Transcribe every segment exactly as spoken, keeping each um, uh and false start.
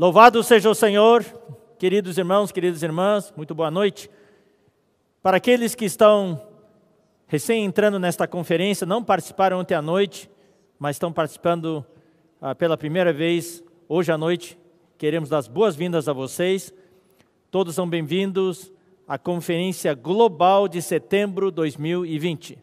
Louvado seja o Senhor, queridos irmãos, queridas irmãs, muito boa noite. Para aqueles que estão recém entrando nesta conferência, não participaram ontem à noite, mas estão participando ah, pela primeira vez hoje à noite, queremos dar as boas-vindas a vocês. Todos são bem-vindos à Conferência Global de Setembro dois mil e vinte.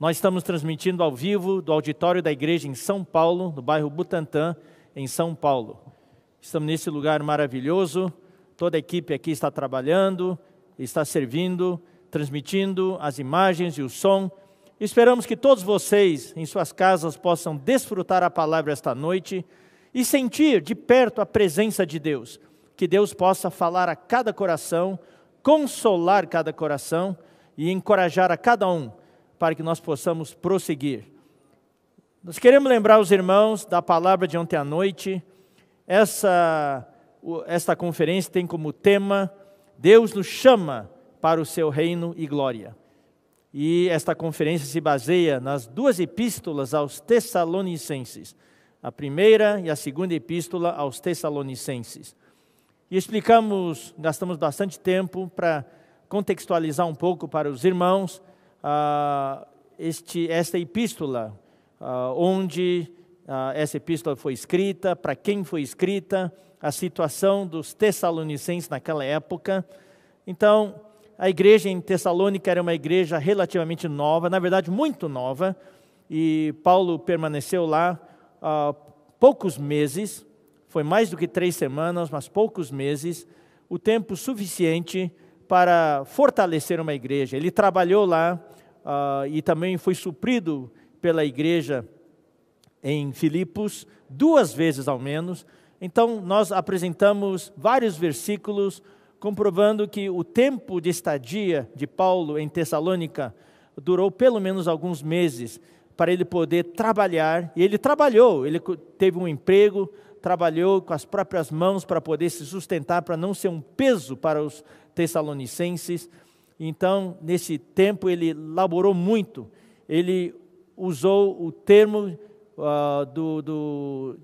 Nós estamos transmitindo ao vivo do auditório da igreja em São Paulo, no bairro Butantã, em São Paulo. Estamos nesse lugar maravilhoso, toda a equipe aqui está trabalhando, está servindo, transmitindo as imagens e o som. Esperamos que todos vocês, em suas casas, possam desfrutar a palavra esta noite e sentir de perto a presença de Deus. Que Deus possa falar a cada coração, consolar cada coração e encorajar a cada um para que nós possamos prosseguir. Nós queremos lembrar os irmãos da palavra de ontem à noite. Essa, esta conferência tem como tema, Deus nos chama para o seu reino e glória. E esta conferência se baseia nas duas epístolas aos Tessalonicenses. A primeira e a segunda epístola aos Tessalonicenses. E explicamos, gastamos bastante tempo para contextualizar um pouco para os irmãos uh, este, esta epístola, uh, onde uh, essa epístola foi escrita, para quem foi escrita, a situação dos Tessalonicenses naquela época. Então, a igreja em Tessalônica era uma igreja relativamente nova, na verdade muito nova, e Paulo permaneceu lá uh, poucos meses. Foi mais do que três semanas, mas poucos meses, o tempo suficiente para fortalecer uma igreja. Ele trabalhou lá uh, e também foi suprido pela igreja em Filipos, duas vezes ao menos. Então, nós apresentamos vários versículos comprovando que o tempo de estadia de Paulo em Tessalônica durou pelo menos alguns meses para ele poder trabalhar. E ele trabalhou, ele teve um emprego, trabalhou com as próprias mãos para poder se sustentar, para não ser um peso para os tessalonicenses. Então, nesse tempo, ele laborou muito. Ele usou o termo uh, do, do,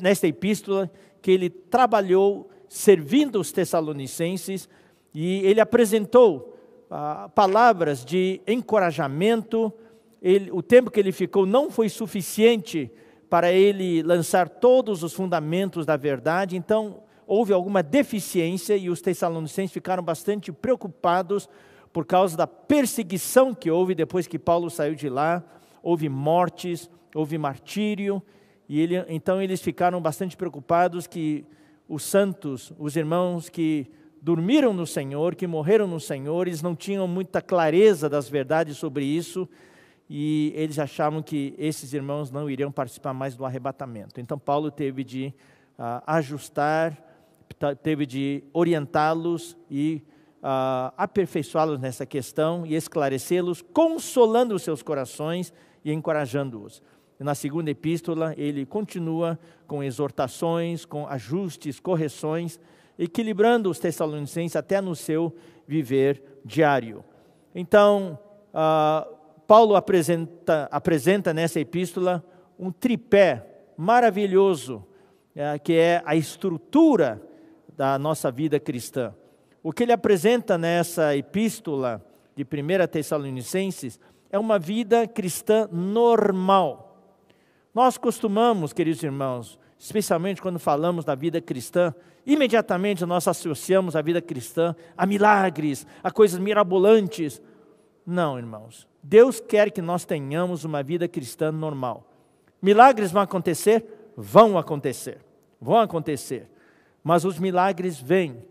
nesta epístola, que ele trabalhou servindo os tessalonicenses, e ele apresentou uh, palavras de encorajamento. Ele, o tempo que ele ficou não foi suficiente para ele lançar todos os fundamentos da verdade. Então, houve alguma deficiência e os tessalonicenses ficaram bastante preocupados por causa da perseguição que houve depois que Paulo saiu de lá. Houve mortes, houve martírio, e ele, então eles ficaram bastante preocupados que os santos, os irmãos que dormiram no Senhor, que morreram no Senhor, eles não tinham muita clareza das verdades sobre isso, e eles achavam que esses irmãos não iriam participar mais do arrebatamento. Então Paulo teve de uh, ajustar, teve de orientá-los e uh, aperfeiçoá-los nessa questão e esclarecê-los, consolando os seus corações e encorajando-os. E na segunda epístola ele continua com exortações, com ajustes, correções, equilibrando os tessalonicenses até no seu viver diário. Então, Uh, Paulo apresenta, apresenta nessa epístola um tripé maravilhoso, é, que é a estrutura da nossa vida cristã. O que ele apresenta nessa epístola de primeira Tessalonicenses é uma vida cristã normal. Nós costumamos, queridos irmãos, especialmente quando falamos da vida cristã, imediatamente nós associamos a vida cristã a milagres, a coisas mirabolantes. Não, irmãos. Deus quer que nós tenhamos uma vida cristã normal. Milagres vão acontecer? Vão acontecer. Vão acontecer. Mas os milagres vêm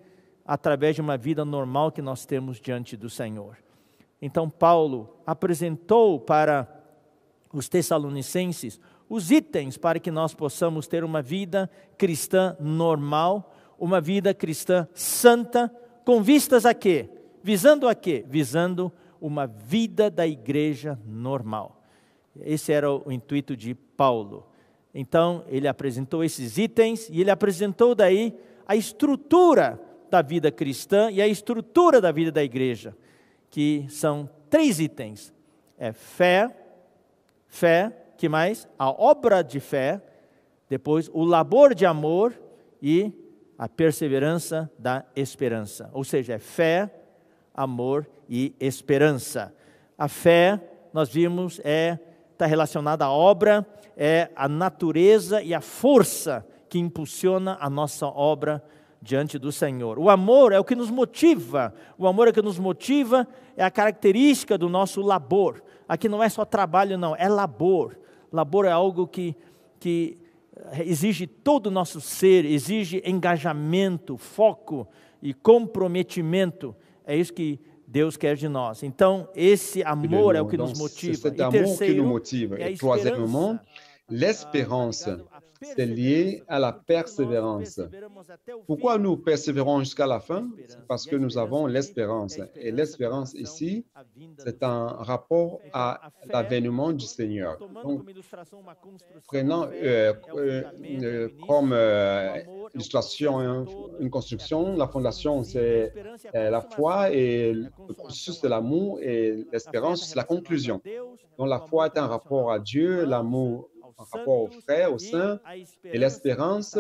através de uma vida normal que nós temos diante do Senhor. Então Paulo apresentou para os tessalonicenses os itens para que nós possamos ter uma vida cristã normal, uma vida cristã santa, com vistas a quê? Visando a quê? Visando uma vida da igreja normal. Esse era o intuito de Paulo. Então, ele apresentou esses itens e ele apresentou daí a estrutura da vida cristã e a estrutura da vida da igreja, que são três itens. É fé, fé, que mais? A obra de fé, depois o labor de amor e a perseverança da esperança. Ou seja, é fé, amor e esperança. A fé, nós vimos, é, está relacionada à obra, é a natureza e a força que impulsiona a nossa obra diante do Senhor. O amor é o que nos motiva, o amor é o que nos motiva, é a característica do nosso labor. Aqui não é só trabalho, não, é labor. Labor é algo que, que exige todo o nosso ser, exige engajamento, foco e comprometimento. É isso que Deus quer de nós. Então, esse amor é o que nos motiva. E terceiro, é a esperança. L'espérance, c'est lié à la persévérance. Pourquoi nous persévérons jusqu'à la fin? C'est parce que nous avons l'espérance. Et l'espérance ici, c'est un rapport à l'avènement du Seigneur. Donc, prenant euh, euh, euh, comme euh, illustration une construction, la fondation, c'est euh, la foi, et le processus, c'est l'amour, et l'espérance, c'est la conclusion. Donc, la foi est un rapport à Dieu, l'amour en rapport aux frères, aux saints, et l'espérance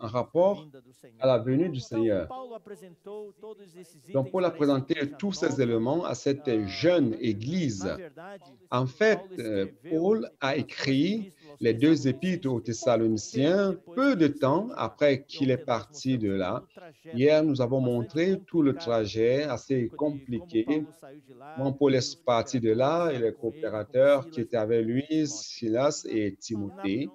en rapport à la venue du Seigneur. Donc, Paul a présenté tous ces éléments à cette jeune Église. En fait, Paul a écrit les deux épîtres aux Thessaloniciens peu de temps après qu'il est parti de là. Hier, nous avons montré tout le trajet assez compliqué. Mon Paul est parti de là, et les coopérateurs qui étaient avec lui, Silas et Timothée.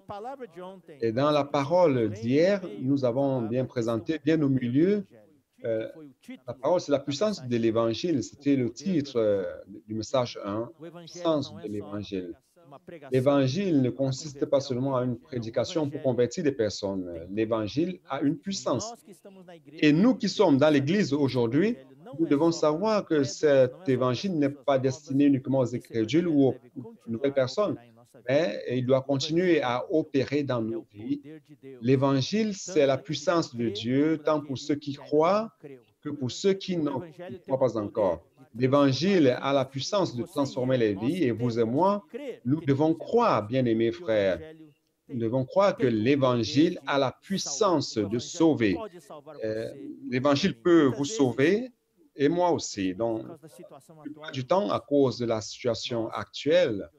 Et dans la parole d'hier, nous avons bien présenté, bien au milieu, Euh, la parole, c'est la puissance de l'Évangile. C'était le titre euh, du message un, puissance de l'Évangile. L'Évangile ne consiste pas seulement à une prédication pour convertir des personnes. L'Évangile a une puissance. Et nous qui sommes dans l'Église aujourd'hui, nous devons savoir que cet Évangile n'est pas destiné uniquement aux incrédules ou aux nouvelles personnes, mais il doit continuer à opérer dans nos vies. L'Évangile, c'est la puissance de Dieu, tant pour ceux qui croient que pour ceux qui ne croient pas encore. L'Évangile a la puissance de transformer les vies, et vous et moi, nous devons croire, bien-aimés frères. Nous devons croire que l'Évangile a la puissance de sauver. Euh, L'Évangile peut vous sauver, et moi aussi. Donc, du temps, à cause de la situation actuelle,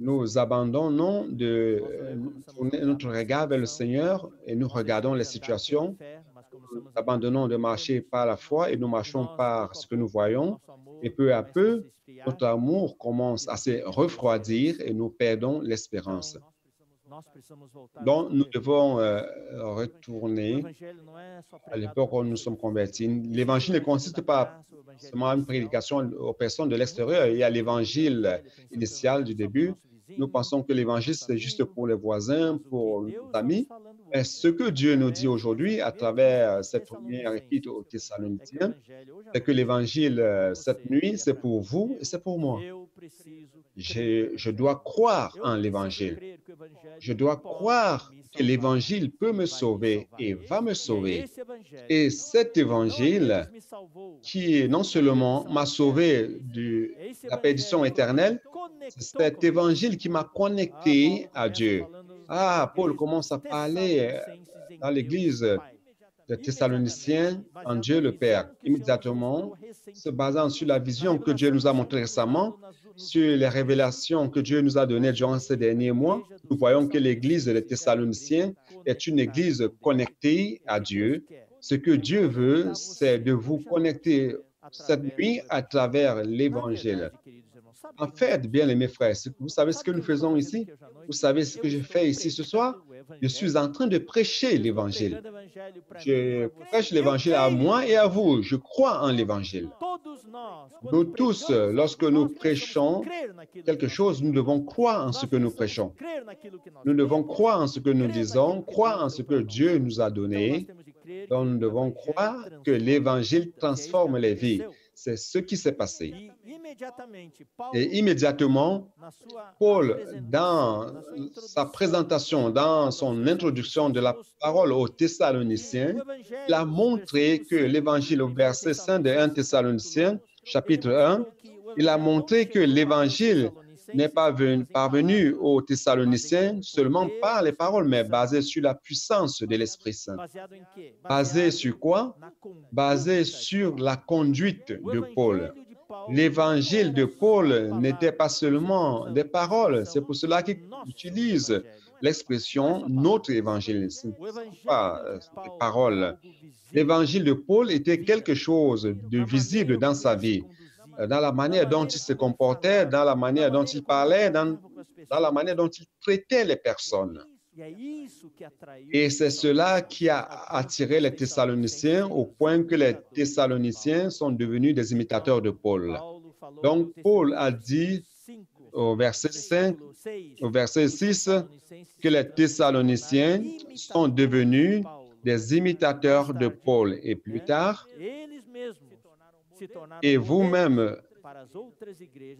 nous abandonnons de tourner notre regard vers le Seigneur et nous regardons les situations. Nous abandonnons de marcher par la foi et nous marchons par ce que nous voyons. Et peu à peu, notre amour commence à se refroidir et nous perdons l'espérance. Donc, nous devons euh, retourner à l'époque où nous sommes convertis. L'Évangile ne consiste pas seulement à une prédication aux personnes de l'extérieur. Il y a l'Évangile initial du début. Nous pensons que l'Évangile, c'est juste pour les voisins, pour nos amis. Mais ce que Dieu nous dit aujourd'hui, à travers cette première épître aux Thessaloniciens, c'est que l'Évangile, cette nuit, c'est pour vous et c'est pour moi. Je, je dois croire en l'Évangile. Je dois croire que l'Évangile peut me sauver et va me sauver. Et cet Évangile, qui non seulement m'a sauvé de la perdition éternelle, c'est cet Évangile qui m'a connecté à Dieu. Ah, Paul commence à parler dans l'Église des Thessaloniciens en Dieu le Père. Immédiatement, se basant sur la vision que Dieu nous a montrée récemment, sur les révélations que Dieu nous a données durant ces derniers mois, nous voyons que l'Église des Thessaloniciens est une Église connectée à Dieu. Ce que Dieu veut, c'est de vous connecter cette nuit à travers l'Évangile. En fait, bien-aimés frères, vous savez ce que nous faisons ici? Vous savez ce que je fais ici ce soir? Je suis en train de prêcher l'Évangile. Je prêche l'Évangile à moi et à vous. Je crois en l'Évangile. Nous tous, lorsque nous prêchons quelque chose, nous devons croire en ce que nous prêchons. Nous devons croire en ce que nous disons, croire en ce que Dieu nous a donné. Donc, nous devons croire que l'Évangile transforme les vies. C'est ce qui s'est passé. Et immédiatement, Paul, dans sa présentation, dans son introduction de la parole aux Thessaloniciens, il a montré que l'Évangile, au verset cinq de premier Thessaloniciens, chapitre un, il a montré que l'Évangile, n'est pas parvenu aux Thessaloniciens seulement par les paroles, mais basée sur la puissance de l'Esprit Saint. Basée sur quoi? Basée sur la conduite de Paul. L'évangile de Paul n'était pas seulement des paroles, c'est pour cela qu'il utilise l'expression « notre évangile », ce n'est pas des paroles. L'évangile de Paul était quelque chose de visible dans sa vie, dans la manière dont il se comportait, dans la manière dont il parlait, dans, dans la manière dont il traitait les personnes. Et c'est cela qui a attiré les Thessaloniciens au point que les Thessaloniciens sont devenus des imitateurs de Paul. Donc, Paul a dit au verset cinq, au verset six, que les Thessaloniciens sont devenus des imitateurs de Paul. Et plus tard, et vous-même,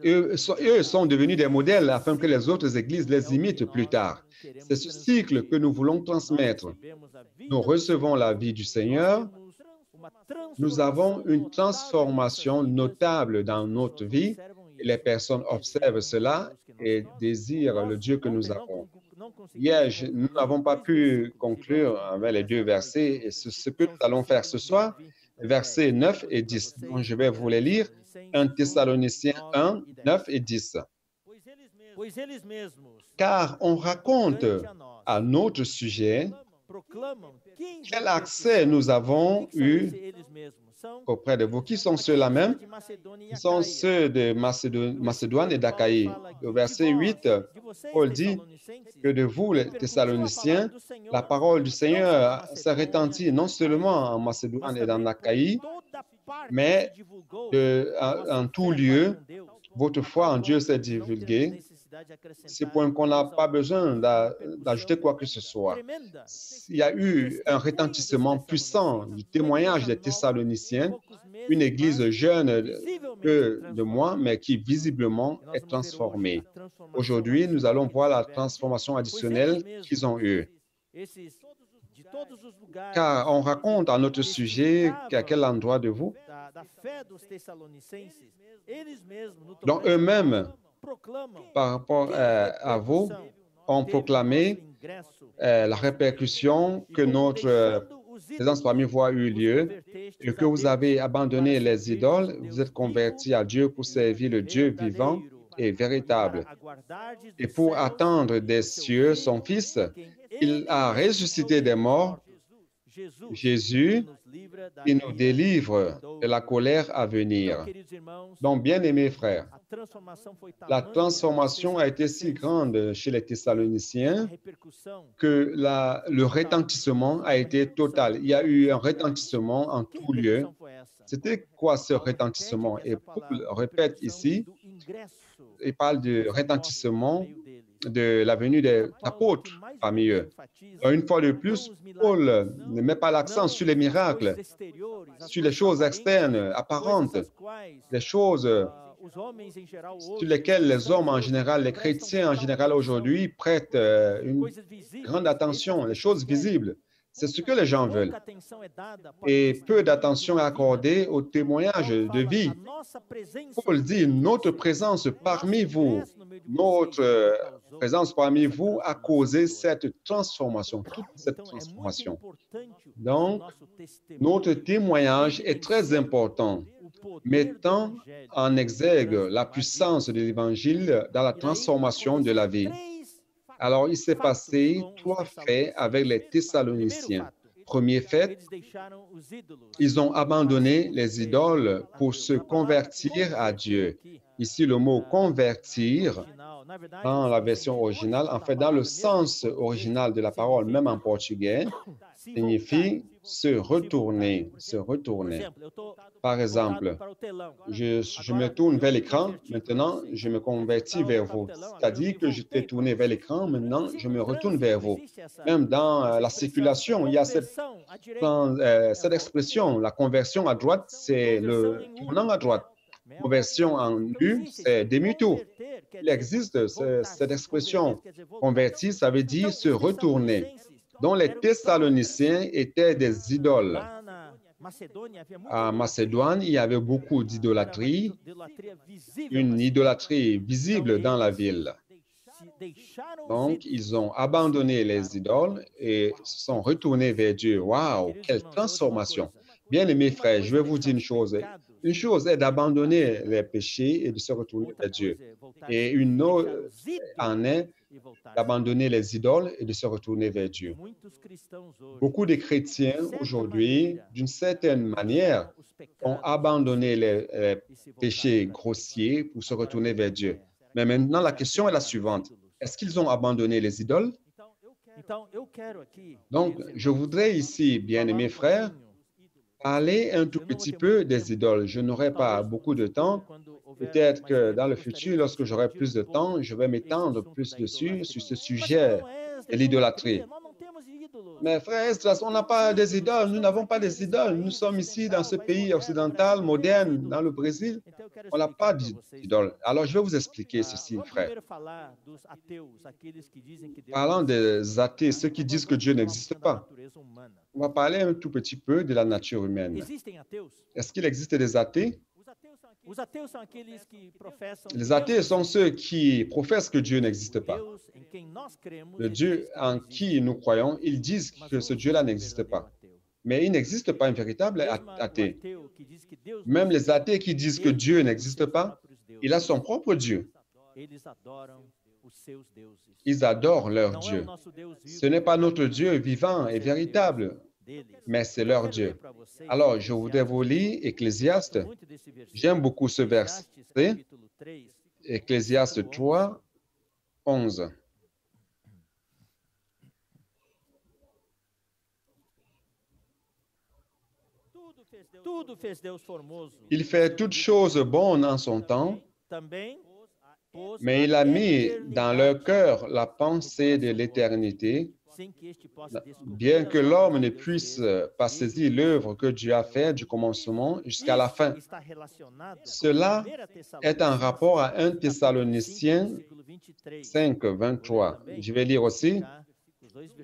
Eux, eux sont devenus des modèles afin que les autres églises les imitent plus tard. C'est ce cycle que nous voulons transmettre. Nous recevons la vie du Seigneur. Nous avons une transformation notable dans notre vie. Les personnes observent cela et désirent le Dieu que nous avons. Hier, je, nous n'avons pas pu conclure avec les deux versets. Et ce, ce que nous allons faire ce soir, versets neuf et dix. Donc, je vais vous les lire. un Thessaloniciens un, neuf et dix. Car on raconte à notre sujet quel accès nous avons eu auprès de vous. Qui sont ceux-là même? Ils sont ceux de Macédoine et d'Acaïe. Au verset huit, Paul dit que de vous, les Thessaloniciens, la parole du Seigneur s'est retentie non seulement en Macédoine et en Acaïe, mais de, en, en tout lieu, votre foi en Dieu s'est divulguée. C'est pour qu'on n'a pas besoin d'ajouter quoi que ce soit. Il y a eu un retentissement puissant du témoignage des Thessaloniciens, une église jeune de, de moi, mais qui visiblement est transformée. Aujourd'hui, nous allons voir la transformation additionnelle qu'ils ont eue. Car on raconte à notre sujet qu'à quel endroit de vous? Donc eux-mêmes, par rapport euh, à vous, ont proclamé euh, la répercussion que notre euh, présence parmi vous a eu lieu et que vous avez abandonné les idoles, vous êtes convertis à Dieu pour servir le Dieu vivant et véritable. Et pour attendre des cieux son Fils, il a ressuscité des morts, Jésus, qui nous délivre de la colère à venir. Donc, bien-aimés frères, la transformation a été si grande chez les Thessaloniciens que la, le retentissement a été total. Il y a eu un retentissement en tout lieu. C'était quoi ce retentissement? Et Paul répète ici, il parle de retentissement de la venue des apôtres parmi eux. Une fois de plus, Paul ne met pas l'accent sur les miracles, sur les choses externes, apparentes, les choses sur lesquelles les hommes en général, les chrétiens en général aujourd'hui, prêtent une grande attention, les choses visibles. C'est ce que les gens veulent. Et peu d'attention est accordée au témoignage de vie. Paul dit, notre présence parmi vous, notre présence parmi vous a causé cette transformation, toute cette transformation. Donc, notre témoignage est très important, mettant en exergue la puissance de l'Évangile dans la transformation de la vie. Alors, il s'est passé trois faits avec les Thessaloniciens. Premier fait, ils ont abandonné les idoles pour se convertir à Dieu. Ici, le mot « convertir » dans la version originale, en fait, dans le sens original de la parole, même en portugais, signifie « se retourner », se retourner. Par exemple, je, je me tourne vers l'écran, maintenant je me convertis vers vous. C'est-à-dire que j'étais tourné vers l'écran, maintenant je me retourne vers vous. Même dans euh, la circulation, il y a cette, dans, euh, cette expression, la conversion à droite, c'est le tournant à droite. Conversion en U, c'est demi-tour. Il existe ce, cette expression. Convertir, ça veut dire se retourner. Donc les Thessaloniciens étaient des idoles. à Macédoine, il y avait beaucoup d'idolâtrie, une idolâtrie visible dans la ville. Donc, ils ont abandonné les idoles et se sont retournés vers Dieu. Waouh, quelle transformation! Bien-aimés frères, je vais vous dire une chose. Une chose est d'abandonner les péchés et de se retourner vers Dieu. Et une autre en est d'abandonner les idoles et de se retourner vers Dieu. Beaucoup de chrétiens aujourd'hui, d'une certaine manière, ont abandonné les, les péchés grossiers pour se retourner vers Dieu. Mais maintenant, la question est la suivante. Est-ce qu'ils ont abandonné les idoles? Donc, je voudrais ici, bien-aimés frères, parler un tout petit peu des idoles. Je n'aurai pas beaucoup de temps. Peut-être que dans le futur, lorsque j'aurai plus de temps, je vais m'étendre plus dessus, sur ce sujet de l'idolâtrie. Mais frère Esdras, on n'a pas des idoles. Nous n'avons pas des idoles. Nous sommes ici dans ce pays occidental, moderne, dans le Brésil. On n'a pas d'idoles. Alors, je vais vous expliquer ceci, frère. Parlant des athées, ceux qui disent que Dieu n'existe pas, on va parler un tout petit peu de la nature humaine. Est-ce qu'il existe des athées? Les athées sont ceux qui professent que Dieu n'existe pas. Le Dieu en qui nous croyons, ils disent que ce Dieu-là n'existe pas. Mais il n'existe pas un véritable athée. Même les athées qui disent que Dieu n'existe pas, il a son propre Dieu. Ils adorent leur Dieu. Ce n'est pas notre Dieu vivant et véritable, mais c'est leur Dieu. Alors, je voudrais vous lire Ecclésiaste. J'aime beaucoup ce verset. Ecclésiaste trois, onze. Il fait toutes choses bonnes en son temps, mais il a mis dans leur cœur la pensée de l'éternité, bien que l'homme ne puisse pas saisir l'œuvre que Dieu a faite du commencement jusqu'à la fin. Cela est en rapport à un Thessaloniciens cinq, vingt-trois. Je vais lire aussi,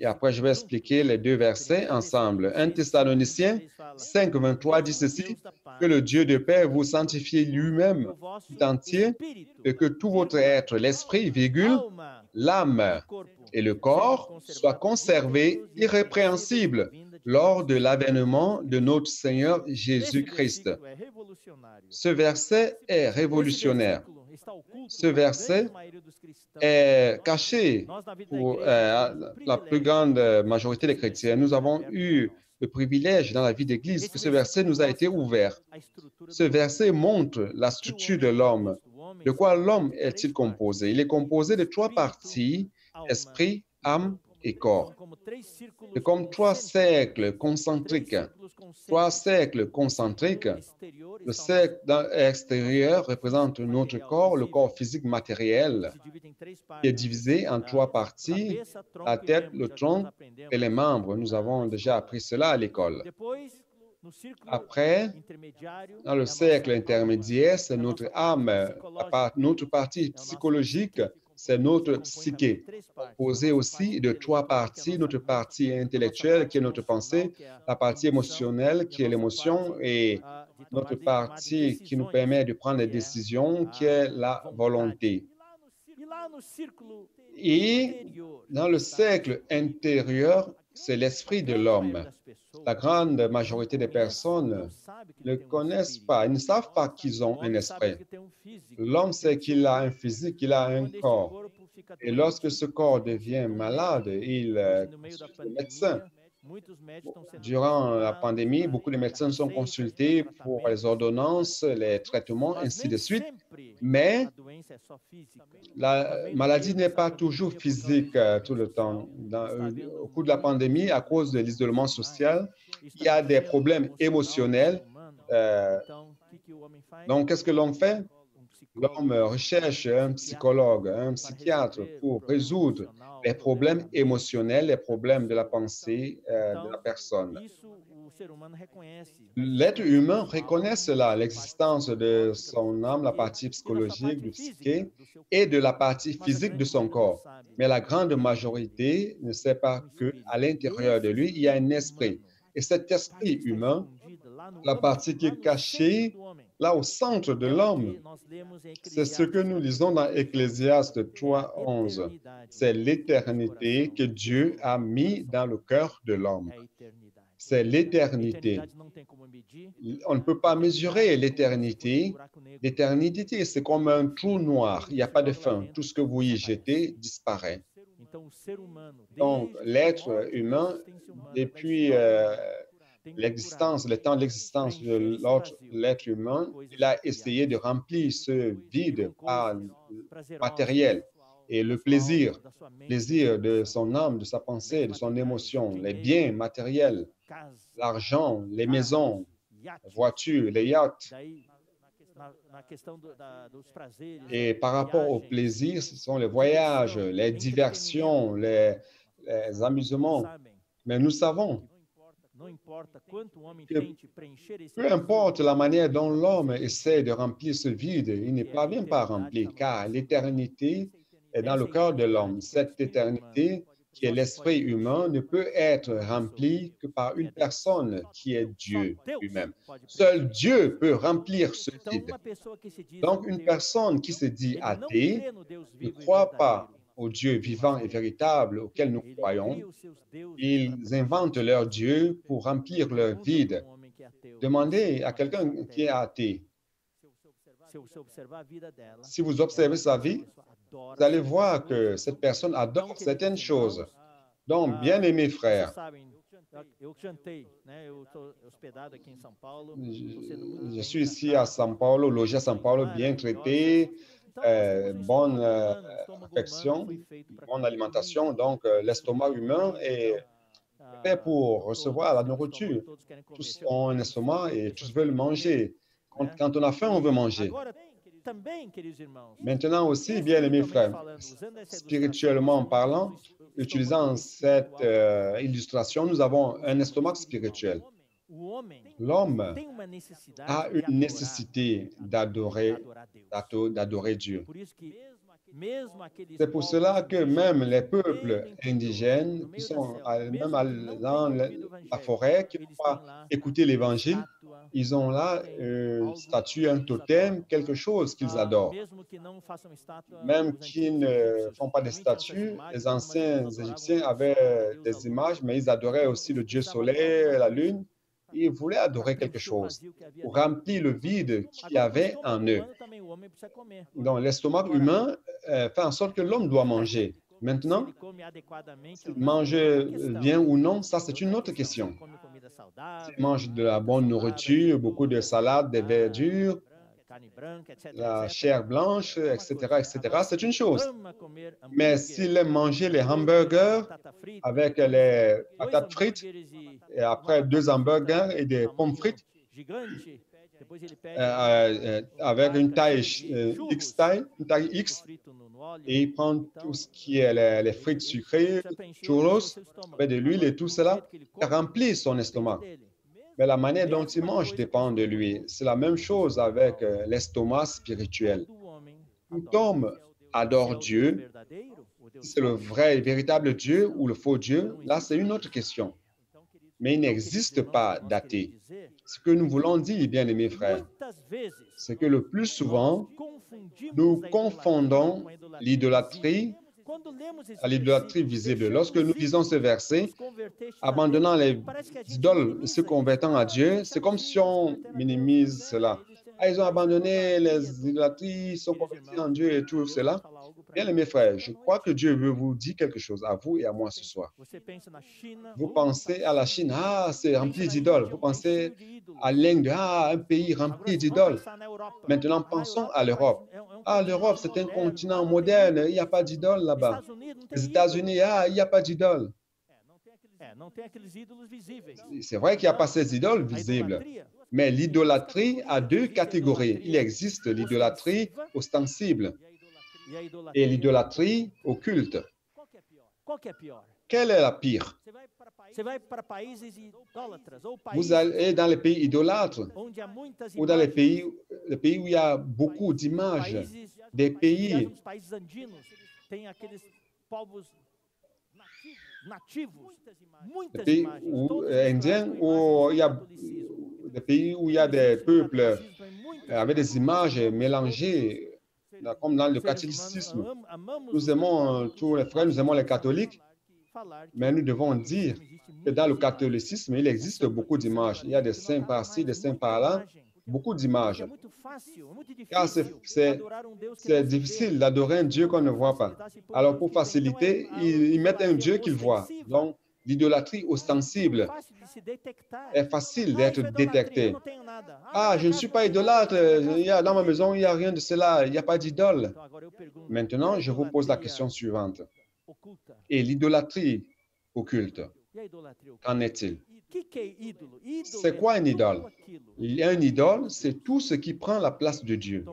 et après je vais expliquer les deux versets ensemble. un Thessaloniciens cinq, vingt-trois dit ceci, « Que le Dieu de paix vous sanctifie lui-même tout entier, et que tout votre être, l'esprit, virgule, l'âme et le corps soient conservés irrépréhensibles lors de l'avènement de notre Seigneur Jésus-Christ. » Ce verset est révolutionnaire. Ce verset est caché pour euh, la plus grande majorité des chrétiens. Nous avons eu le privilège dans la vie d'Église que ce verset nous a été ouvert. Ce verset montre la structure de l'homme. De quoi l'homme est-il composé? Il est composé de trois parties, esprit, âme et corps. C'est comme trois cercles concentriques. Trois cercles concentriques. Le cercle extérieur représente notre corps, le corps physique matériel, qui est divisé en trois parties, la tête, le tronc et les membres. Nous avons déjà appris cela à l'école. Après, dans le cercle intermédiaire, c'est notre âme, notre partie psychologique, c'est notre psyché, composée aussi de trois parties, notre partie intellectuelle qui est notre pensée, la partie émotionnelle qui est l'émotion et notre partie qui nous permet de prendre des décisions qui est la volonté. Et dans le cercle intérieur, c'est l'esprit de l'homme. La grande majorité des personnes ne connaissent pas, ils ne savent pas qu'ils ont un esprit. L'homme sait qu'il a un physique, qu'il a un corps. Et lorsque ce corps devient malade, il consulte le médecin. Durant la pandémie, beaucoup de médecins sont consultés pour les ordonnances, les traitements, ainsi de suite. Mais la maladie n'est pas toujours physique tout le temps. Dans, au cours de la pandémie, à cause de l'isolement social, il y a des problèmes émotionnels. Euh, donc, qu'est-ce que l'homme fait? L'homme recherche un psychologue, un psychiatre pour résoudre les problèmes émotionnels, les problèmes de la pensée euh, de la personne. L'être humain reconnaît cela, l'existence de son âme, la partie psychologique du psyché et de la partie physique de son corps. Mais la grande majorité ne sait pas qu'à l'intérieur de lui, il y a un esprit. Et cet esprit humain la partie qui est cachée, là au centre de l'homme. C'est ce que nous lisons dans Ecclésiaste trois, onze. C'est l'éternité que Dieu a mis dans le cœur de l'homme. C'est l'éternité. On ne peut pas mesurer l'éternité. L'éternité, c'est comme un trou noir. Il n'y a pas de fin. Tout ce que vous y jetez disparaît. Donc, l'être humain, depuis euh, l'existence, le temps de l'existence de l'être humain, il a essayé de remplir ce vide par matériel et le plaisir, plaisir de son âme, de sa pensée, de son émotion, les biens matériels, l'argent, les maisons, les voitures, les yachts. Et par rapport au plaisir, ce sont les voyages, les diversions, les, les amusements. Mais nous savons que peu importe la manière dont l'homme essaie de remplir ce vide, il n'est pas bien pas rempli, car l'éternité est dans le cœur de l'homme. Cette éternité, qui est l'esprit humain, ne peut être remplie que par une personne qui est Dieu lui-même. Seul Dieu peut remplir ce vide. Donc, une personne qui se dit athée, ne croit pas au Dieu vivant et véritable auquel nous croyons, ils inventent leur Dieu pour remplir leur vide. Demandez à quelqu'un qui est athée. Si vous observez sa vie, vous allez voir que cette personne adore certaines choses. Donc, bien-aimés frères, je suis ici à São Paulo, logé à São Paulo, bien traité, euh, bonne euh, affection, bonne alimentation. Donc, euh, l'estomac humain est fait pour recevoir la nourriture. Tous ont un estomac et tous veulent manger. Quand, quand on a faim, on veut manger. Maintenant aussi, bien-aimés frères, spirituellement parlant, utilisant cette euh, illustration, nous avons un estomac spirituel. L'homme a une nécessité d'adorer, d'adorer Dieu. C'est pour cela que même les peuples indigènes, qui sont même dans la forêt, qui n'ont pas écouté l'Évangile, ils ont là une euh, statue, un totem, quelque chose qu'ils adorent. Même qu'ils ne font pas de statues, les anciens Égyptiens avaient des images, mais ils adoraient aussi le dieu soleil, la lune. Ils voulaient adorer quelque chose pour remplir le vide qu'il y avait en eux. Donc, l'estomac humain euh, fait en sorte que l'homme doit manger. Maintenant, manger bien ou non, ça c'est une autre question. Ils mangent de la bonne nourriture, beaucoup de salades, des verdures, la chair blanche, et cetera, et cetera. C'est une chose. Mais s'ils aiment manger les hamburgers avec les patates frites, et après deux hamburgers et des pommes frites, Euh, euh, avec une taille euh, X taille, une taille X, et il prend tout ce qui est les, les frites sucrées, churros, avec de l'huile et tout cela, ça remplit son estomac. Mais la manière dont il mange dépend de lui. C'est la même chose avec euh, l'estomac spirituel. Tout homme adore Dieu. Si c'est le vrai et véritable Dieu ou le faux Dieu, là c'est une autre question. Mais il n'existe pas d'athée. Ce que nous voulons dire, bien-aimés frères, c'est que le plus souvent, nous confondons l'idolâtrie à l'idolâtrie visible. Lorsque nous lisons ce verset, abandonnant les idoles, se convertant à Dieu, c'est comme si on minimise cela. Ah, ils ont abandonné les idolâtries, ils sont convertis en Dieu et tout cela. Bien, mes frères, je crois que Dieu veut vous dire quelque chose à vous et à moi ce soir. Vous pensez à la Chine, ah, c'est rempli d'idoles. Vous pensez à l'Inde, ah, un pays rempli d'idoles. Maintenant, pensons à l'Europe. Ah, l'Europe, c'est un continent moderne, il n'y a pas d'idoles là-bas. Les États-Unis, ah, il n'y a pas d'idoles. C'est vrai qu'il n'y a pas ces idoles visibles, mais l'idolâtrie a deux catégories. Il existe l'idolâtrie ostensible et l'idolâtrie occulte. Quelle est la pire? Vous allez dans les pays idolâtres ou dans les pays, les pays où il y a beaucoup d'images, des pays nativos, muitas des pays où, indiens où il y a des pays où il y a des peuples avec des images mélangées, comme dans le catholicisme. Nous aimons tous les frères, nous aimons les catholiques, mais nous devons dire que dans le catholicisme, il existe beaucoup d'images. Il y a des saints par-ci, des saints par-là, beaucoup d'images. Car c'est difficile d'adorer un Dieu qu'on ne voit pas. Alors, pour faciliter, ils, ils mettent un Dieu qu'ils voient. Donc, l'idolâtrie ostensible est facile d'être détectée. Ah, je ne suis pas idolâtre, dans ma maison, il n'y a rien de cela, il n'y a pas d'idole. Maintenant, je vous pose la question suivante. Et l'idolâtrie occulte, qu'en est-il? C'est quoi un idole? Un idole, c'est tout ce qui prend la place de Dieu.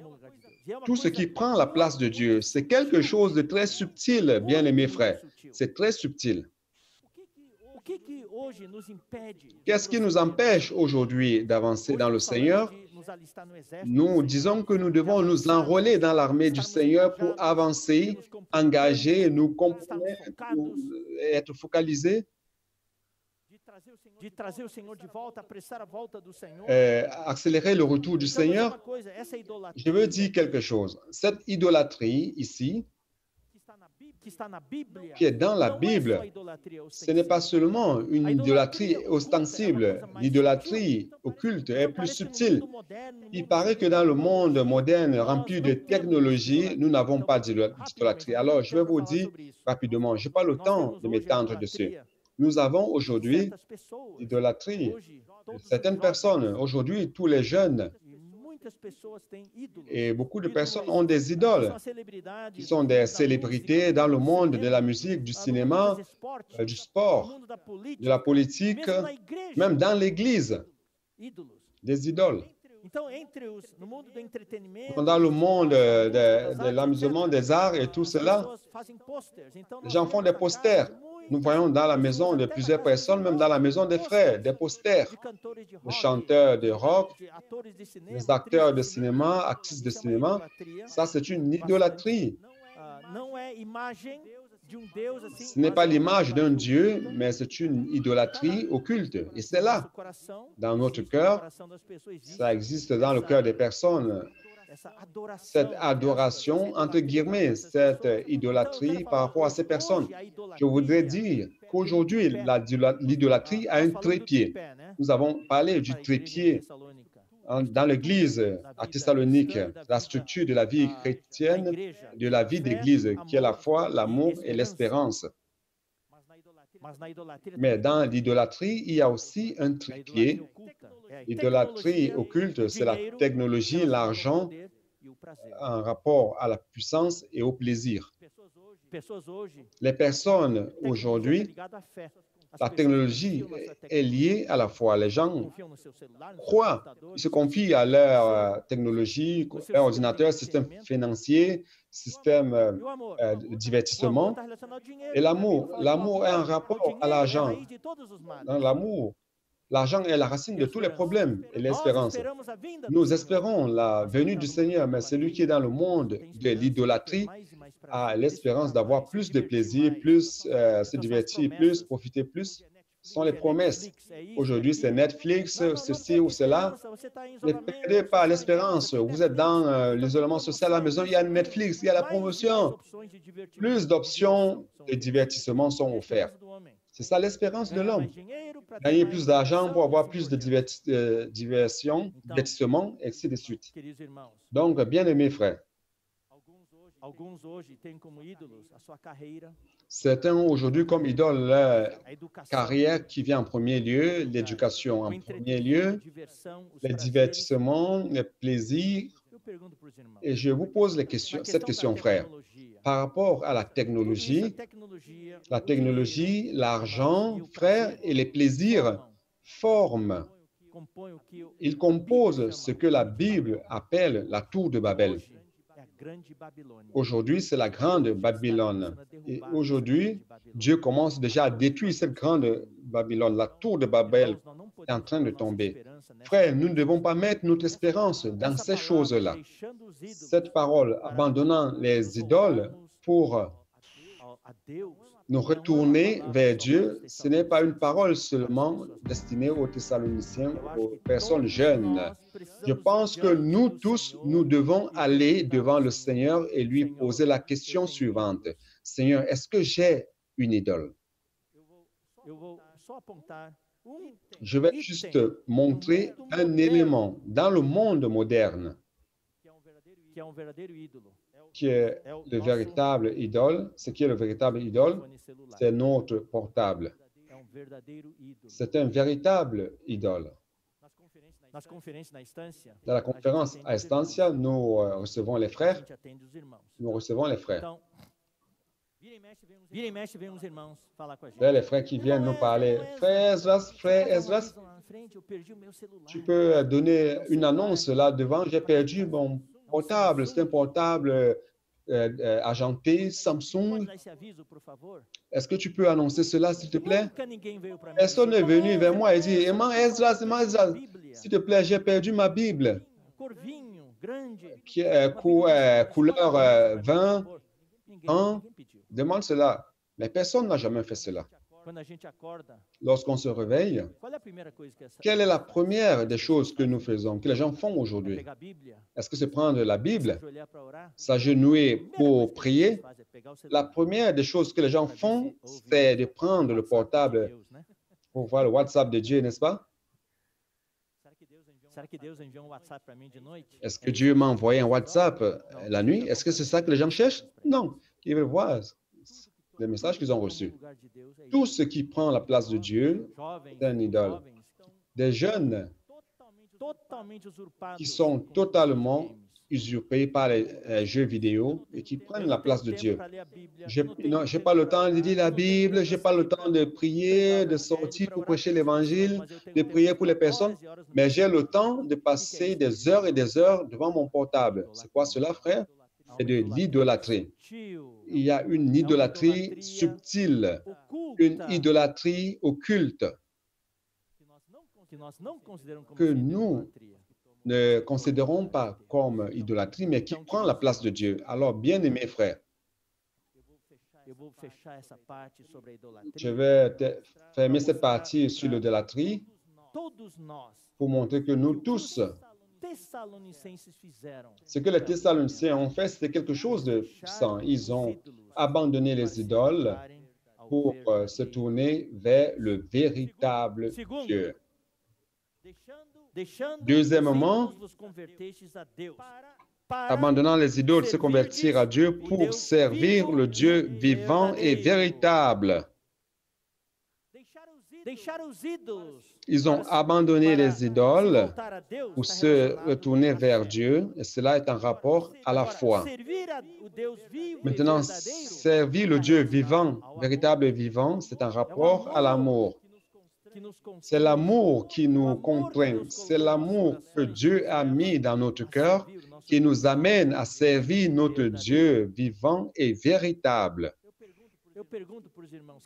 Tout ce qui prend la place de Dieu, c'est quelque chose de très subtil, bien-aimés frères. C'est très subtil. Qu'est-ce qui nous empêche aujourd'hui d'avancer dans le Seigneur? Nous disons que nous devons nous enrôler dans l'armée du Seigneur pour avancer, engager, nous compromettre, être focalisés. Euh, accélérer le retour du Seigneur. Je veux dire quelque chose. Cette idolâtrie ici, qui est dans la Bible, ce n'est pas seulement une idolâtrie ostensible. L'idolâtrie occulte est plus subtile. Il paraît que dans le monde moderne rempli de technologies, nous n'avons pas d'idolâtrie. Alors, je vais vous dire rapidement, je n'ai pas le temps de m'étendre dessus. Nous avons aujourd'hui l'idolâtrie. Certaines personnes, aujourd'hui, tous les jeunes, et beaucoup de personnes ont des idoles, qui sont des célébrités dans le monde de la musique, du cinéma, du sport, de la politique, même dans l'Église, des idoles. Dans le monde de, de l'amusement, des arts et tout cela, les gens font des posters. Nous voyons dans la maison de plusieurs personnes, même dans la maison des frères, des posters, des chanteurs de rock, des acteurs de cinéma, actrices de cinéma. Ça, c'est une idolâtrie. Ce n'est pas l'image d'un Dieu, mais c'est une idolâtrie occulte. Et c'est là, dans notre cœur, ça existe dans le cœur des personnes. Cette adoration, entre guillemets, cette idolâtrie par rapport à ces personnes. Je voudrais dire qu'aujourd'hui, l'idolâtrie a un trépied. Nous avons parlé du trépied dans l'Église à Thessalonique, la structure de la vie chrétienne, de la vie d'Église, qui est la foi, l'amour et l'espérance. Mais dans l'idolâtrie, il y a aussi un trépied. L'idolâtrie occulte, c'est la technologie, l'argent, en rapport à la puissance et au plaisir. Les personnes aujourd'hui, la technologie est liée à la foi. Les gens croient, ils se confient à leur technologie, leur ordinateur, système financier, système euh, euh, de divertissement. Et l'amour, l'amour est un rapport à l'argent. Dans l'amour, l'argent est la racine de tous les problèmes et l'espérance. Nous espérons la venue du Seigneur, mais celui qui est dans le monde de l'idolâtrie a l'espérance d'avoir plus de plaisir, plus euh, se divertir, plus profiter, plus. Ce sont les promesses. Aujourd'hui, c'est Netflix, ceci ou cela. Ne perdez pas l'espérance. Vous êtes dans euh, l'isolement social à la maison, il y a Netflix, il y a la promotion. Plus d'options de divertissement sont offertes. C'est ça l'espérance de l'homme. Gagner plus d'argent pour avoir plus de diverti euh, diversion, divertissement, et ainsi de suite. Donc, bien-aimés frères, certains ont aujourd'hui comme idole leur carrière qui vient en premier lieu, l'éducation en premier lieu, les divertissements, les plaisirs. Et je vous pose les questions, cette question, frère. Par rapport à la technologie, la technologie, l'argent, frère, et les plaisirs forment. Ils composent ce que la Bible appelle la tour de Babel. Aujourd'hui, c'est la grande Babylone. Et aujourd'hui, Dieu commence déjà à détruire cette grande Babylone. La tour de Babel est en train de tomber. Frères, nous ne devons pas mettre notre espérance dans ces choses-là. Cette parole, abandonnant les idoles pour Nous retourner vers Dieu, ce n'est pas une parole seulement destinée aux Thessaloniciens, aux personnes jeunes. Je pense que nous tous, nous devons aller devant le Seigneur et lui poser la question suivante. Seigneur, est-ce que j'ai une idole? Je vais juste montrer un élément dans le monde moderne qui est le véritable idole. Ce qui est le véritable idole, c'est notre portable. C'est un véritable idole. Dans la conférence à Estância, nous recevons les frères. Nous recevons les frères. Là, les frères qui viennent nous parler. Frère Esdras, frère Esdras, tu peux donner une annonce là devant. J'ai perdu mon portable, c'est un portable euh, euh, argenté, Samsung. Est-ce que tu peux annoncer cela, s'il te plaît? Personne n'est venu vers moi et dit, Irmão Esdras, Irmão Esdras, s'il te plaît, j'ai perdu ma Bible. Qui est, cou, euh, couleur euh, vin, hein? Demande cela. Mais personne n'a jamais fait cela. Lorsqu'on se réveille, quelle est la première des choses que nous faisons, que les gens font aujourd'hui? Est-ce que c'est prendre la Bible, s'agenouiller pour prier? La première des choses que les gens font, c'est de prendre le portable pour voir le WhatsApp de Dieu, n'est-ce pas? Est-ce que Dieu m'a envoyé un WhatsApp la nuit? Est-ce que c'est ça que les gens cherchent? Non, ils veulent voir les messages qu'ils ont reçus. Tout ce qui prend la place de Dieu, c'est un idole. Des jeunes qui sont totalement usurpés par les, les jeux vidéo et qui prennent la place de Dieu. Je n'ai pas le temps de lire la Bible, je n'ai pas le temps de prier, de sortir pour prêcher l'Évangile, de prier pour les personnes, mais j'ai le temps de passer des heures et des heures devant mon portable. C'est quoi cela, frère? C'est de l'idolâtrie. Il y a une idolâtrie subtile, une idolâtrie occulte que nous ne considérons pas comme idolâtrie, mais qui prend la place de Dieu. Alors, bien-aimés frères, je vais fermer cette partie sur l'idolâtrie pour montrer que nous tous, ce que les Thessaloniciens ont fait, c'était quelque chose de puissant. Ils ont abandonné les idoles pour euh, se tourner vers le véritable Dieu. Deuxièmement, abandonnant les idoles, se convertir à Dieu pour servir le Dieu vivant et véritable. Ils ont abandonné les idoles pour se retourner vers Dieu, et cela est en rapport à la foi. Maintenant, servir le Dieu vivant, véritable et vivant, c'est en rapport à l'amour. C'est l'amour qui nous contraint, c'est l'amour que Dieu a mis dans notre cœur qui nous amène à servir notre Dieu vivant et véritable.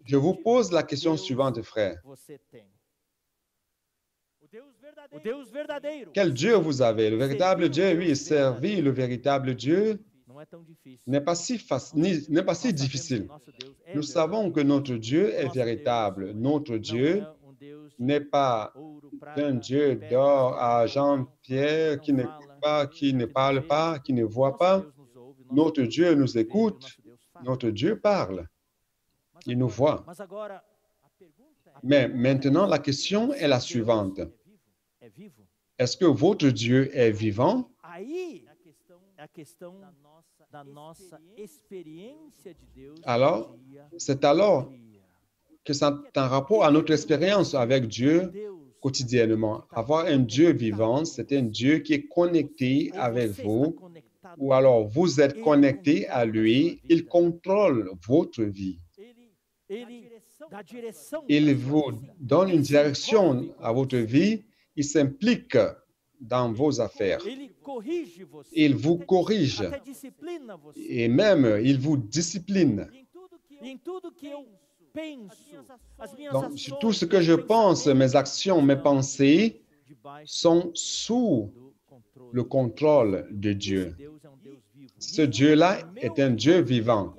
Je vous pose la question suivante, frère. Quel Dieu vous avez? Le véritable Dieu, oui, servir le véritable Dieu n'est pas si facile, n'est pas si difficile. Nous savons que notre Dieu est véritable. Notre Dieu n'est pas un Dieu d'or, argent, pierre, qui n'écoute pas, qui ne parle pas, qui ne voit pas. Notre Dieu nous écoute. Notre Dieu parle. Il nous voit. Mais maintenant, la question est la suivante. Est-ce que votre Dieu est vivant? Alors, c'est alors que c'est en rapport à notre expérience avec Dieu quotidiennement. Avoir un Dieu vivant, c'est un Dieu qui est connecté avec vous, ou alors vous êtes connecté à lui, il contrôle votre vie. Il vous donne une direction à votre vie, il s'implique dans vos affaires. Il vous corrige et même il vous discipline. Donc, tout ce que je pense, mes actions, mes pensées sont sous le contrôle de Dieu. Ce Dieu-là est un Dieu vivant.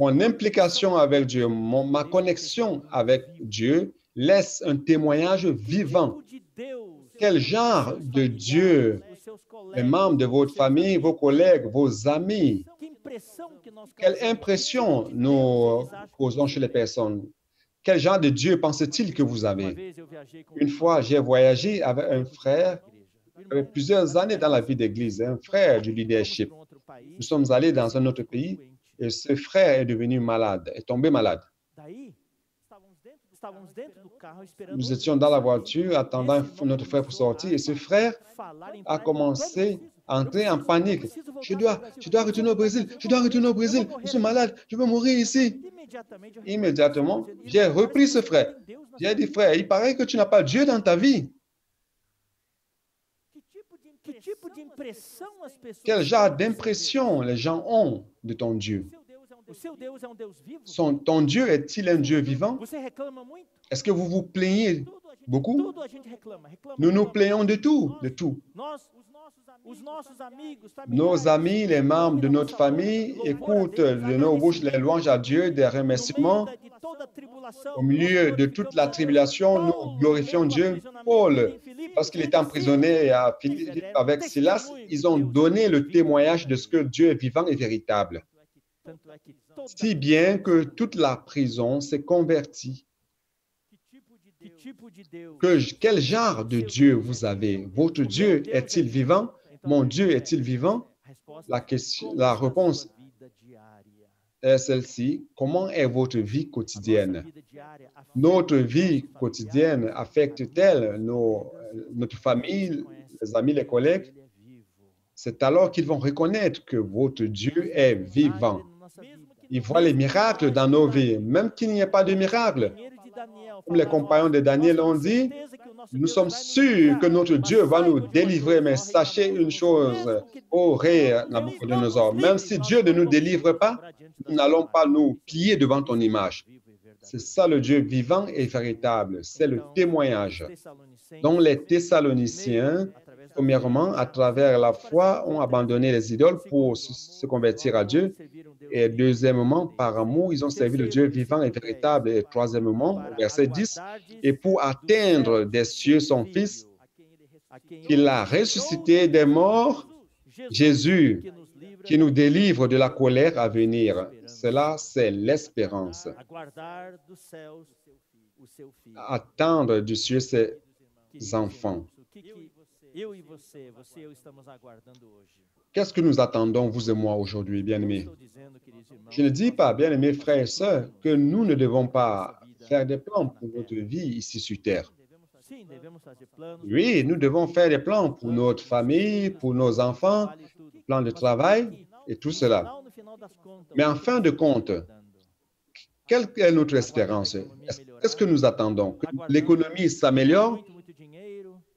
Mon implication avec Dieu, mon, ma connexion avec Dieu laisse un témoignage vivant. Quel genre de Dieu, les membres de votre famille, vos collègues, vos amis, quelle impression nous causons chez les personnes? Quel genre de Dieu pense-t-il que vous avez? Une fois, j'ai voyagé avec un frère, avec plusieurs années dans la vie d'église, un frère du leadership. Nous sommes allés dans un autre pays et ce frère est devenu malade, est tombé malade. Nous étions dans la voiture attendant notre frère pour sortir et ce frère a commencé à entrer en panique. Je dois, je dois retourner au Brésil, je dois retourner au Brésil, je suis malade, je veux mourir ici. Immédiatement, j'ai repris ce frère. J'ai dit, frère, il paraît que tu n'as pas Dieu dans ta vie. Quel genre d'impression les gens ont de ton Dieu? Son, ton Dieu est-il un Dieu vivant? Est-ce que vous vous plaignez beaucoup? Nous nous plaignons de tout, de tout. Nos amis, les membres de notre famille écoutent de nos bouches les louanges à Dieu, des remerciements. Au milieu de toute la tribulation, nous glorifions Dieu. Paul, parce qu'il était emprisonné à Philippe avec Silas, ils ont donné le témoignage de ce que Dieu est vivant et véritable. Si bien que toute la prison s'est convertie. Que, quel genre de Dieu vous avez? Votre Dieu est-il vivant? Mon Dieu est-il vivant? La, question, la réponse est celle-ci. Comment est votre vie quotidienne? Notre vie quotidienne affecte-t-elle notre famille, les amis, les collègues? C'est alors qu'ils vont reconnaître que votre Dieu est vivant. Ils voient les miracles dans nos vies, même qu'il n'y ait pas de miracles. Comme les compagnons de Daniel ont dit, nous sommes sûrs que notre Dieu va nous délivrer, mais sachez une chose, ô ré Nabucodonosor, même si Dieu ne nous délivre pas, nous n'allons pas nous plier devant ton image. C'est ça le Dieu vivant et véritable, c'est le témoignage dont les Thessaloniciens, premièrement, à travers la foi, ont abandonné les idoles pour se convertir à Dieu. Et deuxièmement, par amour, ils ont servi le Dieu vivant et véritable. Et troisièmement, verset dix, et pour atteindre des cieux son Fils, qu'il a ressuscité des morts, Jésus, qui nous délivre de la colère à venir. Cela, c'est l'espérance. Attendre du ciel ses enfants. Qu'est-ce que nous attendons, vous et moi, aujourd'hui, bien-aimés? Je ne dis pas, bien-aimés frères et sœurs, que nous ne devons pas faire des plans pour notre vie ici sur Terre. Oui, nous devons faire des plans pour notre famille, pour nos enfants, plans de travail et tout cela. Mais en fin de compte, quelle est notre espérance? Qu'est-ce que nous attendons? Que l'économie s'améliore?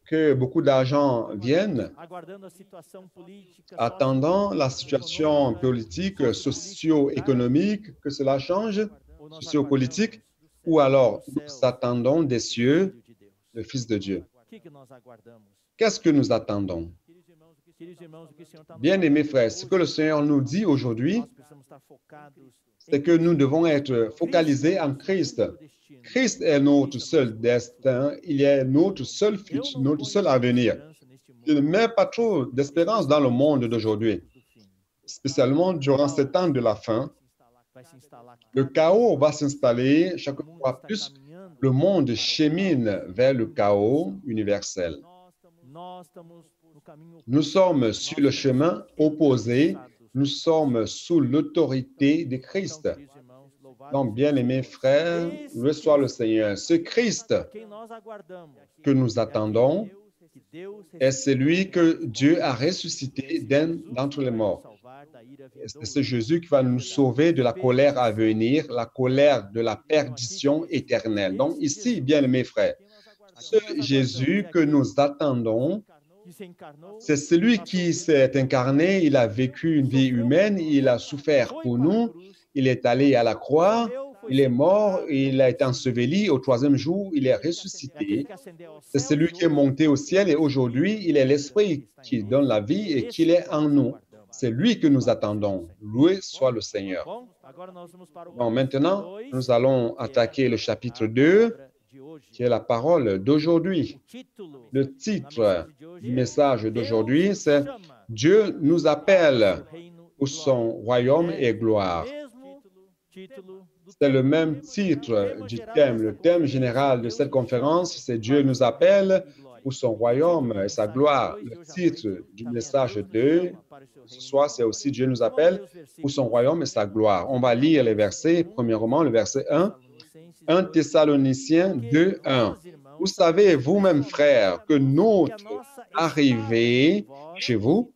Que beaucoup d'argent vienne, attendant la situation politique, socio-économique, que cela change, socio-politique, ou alors nous attendons des cieux, le Fils de Dieu. Qu'est-ce que nous attendons? Bien-aimés frères, ce que le Seigneur nous dit aujourd'hui, c'est que nous devons être focalisés en Christ. Christ est notre seul destin, il est notre seul futur, notre seul avenir. Je ne mets pas trop d'espérance dans le monde d'aujourd'hui, spécialement durant ces temps de la fin. Le chaos va s'installer chaque fois plus. Le monde chemine vers le chaos universel. Nous sommes sur le chemin opposé. Nous sommes sous l'autorité de Christ. Donc, bien-aimés frères, loué soit le Seigneur. Ce Christ que nous attendons est celui que Dieu a ressuscité d'entre les morts. C'est ce Jésus qui va nous sauver de la colère à venir, la colère de la perdition éternelle. Donc, ici, bien-aimés frères, ce Jésus que nous attendons, c'est celui qui s'est incarné, il a vécu une vie humaine, il a souffert pour nous, il est allé à la croix, il est mort, il a été enseveli, au troisième jour, il est ressuscité. C'est celui qui est monté au ciel et aujourd'hui, il est l'Esprit qui donne la vie et qu'il est en nous. C'est lui que nous attendons. Loué soit le Seigneur. Bon, maintenant, nous allons attaquer le chapitre deux, qui est la parole d'aujourd'hui. Le titre du message d'aujourd'hui, c'est « Dieu nous appelle pour son royaume et gloire ». C'est le même titre du thème. Le thème général de cette conférence, c'est « Dieu nous appelle pour son royaume et sa gloire ». Le titre du message deux, ce soir, c'est aussi « Dieu nous appelle pour son royaume et sa gloire ». On va lire les versets. Premièrement, le verset un. un Thessaloniciens deux, un. Vous savez, vous-même, frères, que notre arrivée chez vous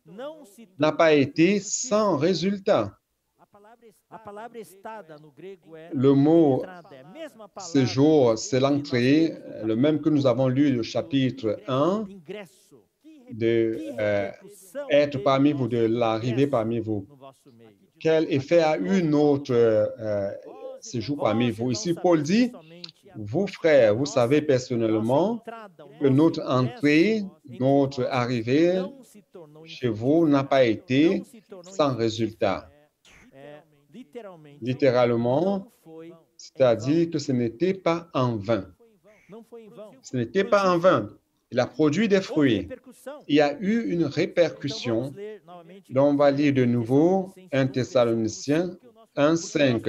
n'a pas été sans résultat. Le mot « séjour », c'est l'entrée, le même que nous avons lu le chapitre un, de euh, être parmi vous, de l'arrivée parmi vous. Quel effet a eu notre euh, séjour parmi vous? Ici, Paul dit, vous frères, vous savez personnellement que notre entrée, notre arrivée chez vous n'a pas été sans résultat. Littéralement, c'est-à-dire que ce n'était pas en vain. Ce n'était pas en vain. Il a produit des fruits. Il y a eu une répercussion. Donc, on va lire de nouveau un Thessaloniciens un, cinq.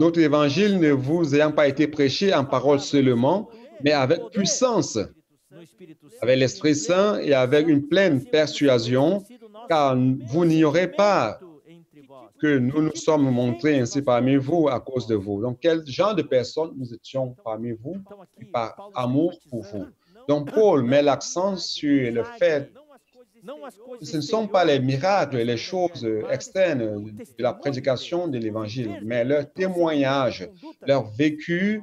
Notre évangile ne vous ayant pas été prêché en parole seulement, mais avec puissance, avec l'Esprit Saint et avec une pleine persuasion, car vous n'ignorez pas que nous nous sommes montrés ainsi parmi vous à cause de vous. Donc, quel genre de personnes nous étions parmi vous et par amour pour vous. Donc, Paul met l'accent sur le fait que ce ne sont pas les miracles et les choses externes de la prédication de l'Évangile, mais leur témoignage, leur vécu,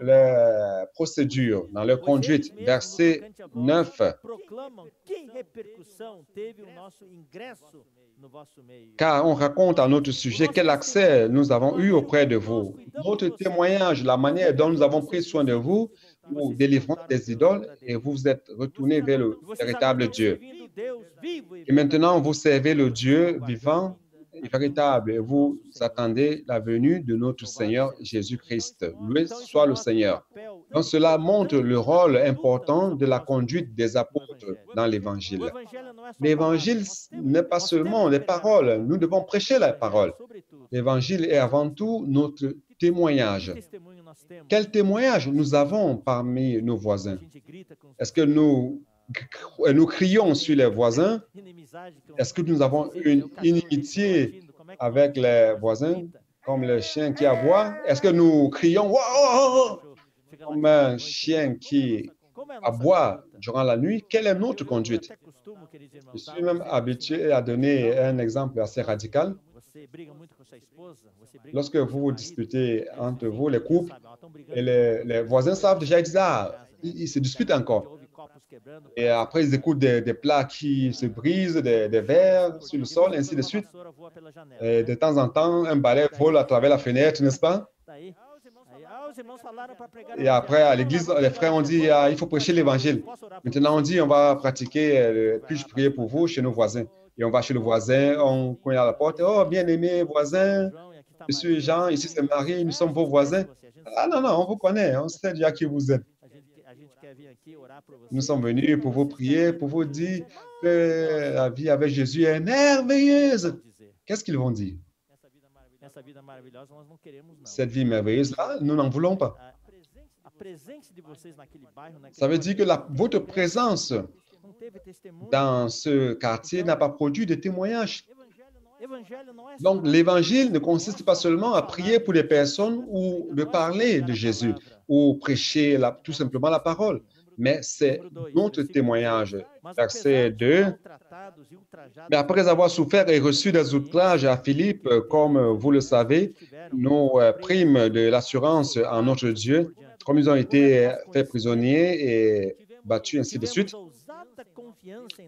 leur procédure, dans leur conduite. Verset neuf. Car on raconte à notre sujet quel accès nous avons eu auprès de vous. Notre témoignage, la manière dont nous avons pris soin de vous, vous délivrant des idoles, et vous vous êtes retournés vers le véritable Dieu. Et maintenant, vous servez le Dieu vivant et véritable, et vous attendez la venue de notre Seigneur Jésus-Christ. Lui soit le Seigneur. Donc, cela montre le rôle important de la conduite des apôtres dans l'Évangile. L'Évangile n'est pas seulement les paroles. Nous devons prêcher la parole. L'Évangile est avant tout notre témoignage. Quel témoignage nous avons parmi nos voisins? Est-ce que nous, nous crions sur les voisins? Est-ce que nous avons une inimitié avec les voisins, comme le chien qui aboie? Est-ce que nous crions wow, wow, wow, comme un chien qui aboie durant la nuit? Quelle est notre conduite? Je suis même habitué à donner un exemple assez radical. Lorsque vous vous disputez entre vous, les couples, et les, les voisins savent déjà exactement, ils, ils se disputent encore. Et après, ils écoutent des, des plats qui se brisent, des, des verres sur le sol, ainsi de suite. Et de temps en temps, un balai vole à travers la fenêtre, n'est-ce pas? Et après, à l'église, les frères ont dit, ah, il faut prêcher l'Évangile. Maintenant, on dit, on va pratiquer, le, puis-je prier pour vous chez nos voisins. Et on va chez le voisin, on cogne à la porte, oh, bien-aimé voisin, je suis Jean, ici c'est Marie, nous sommes vos voisins. Ah non, non, on vous connaît, on sait déjà qui vous êtes. Nous sommes venus pour vous prier, pour vous dire que la vie avec Jésus est merveilleuse. Qu'est-ce qu'ils vont dire? Cette vie merveilleuse, là, nous n'en voulons pas. Ça veut dire que la, votre présence dans ce quartier n'a pas produit de témoignage. Donc, l'Évangile ne consiste pas seulement à prier pour les personnes ou de parler de Jésus ou prêcher la, tout simplement la parole, mais c'est notre témoignage. Verset deux. Mais après avoir souffert et reçu des outrages à Philippe, comme vous le savez, nos primes de l'assurance en notre Dieu, comme ils ont été faits prisonniers et battus, ainsi de suite.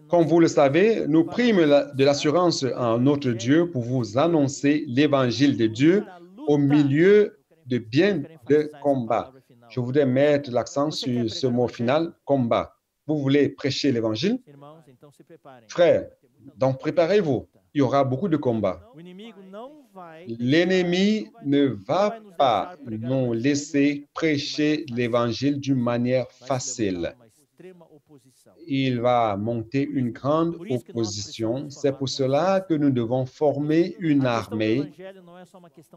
Comme vous le savez, nous primes de l'assurance en notre Dieu pour vous annoncer l'Évangile de Dieu au milieu de bien de combats. Je voudrais mettre l'accent sur ce mot final, combat. Vous voulez prêcher l'Évangile? Frères, donc préparez-vous. il y aura beaucoup de combats. L'ennemi ne va pas nous laisser prêcher l'Évangile d'une manière facile. Il va monter une grande opposition. C'est pour cela que nous devons former une armée.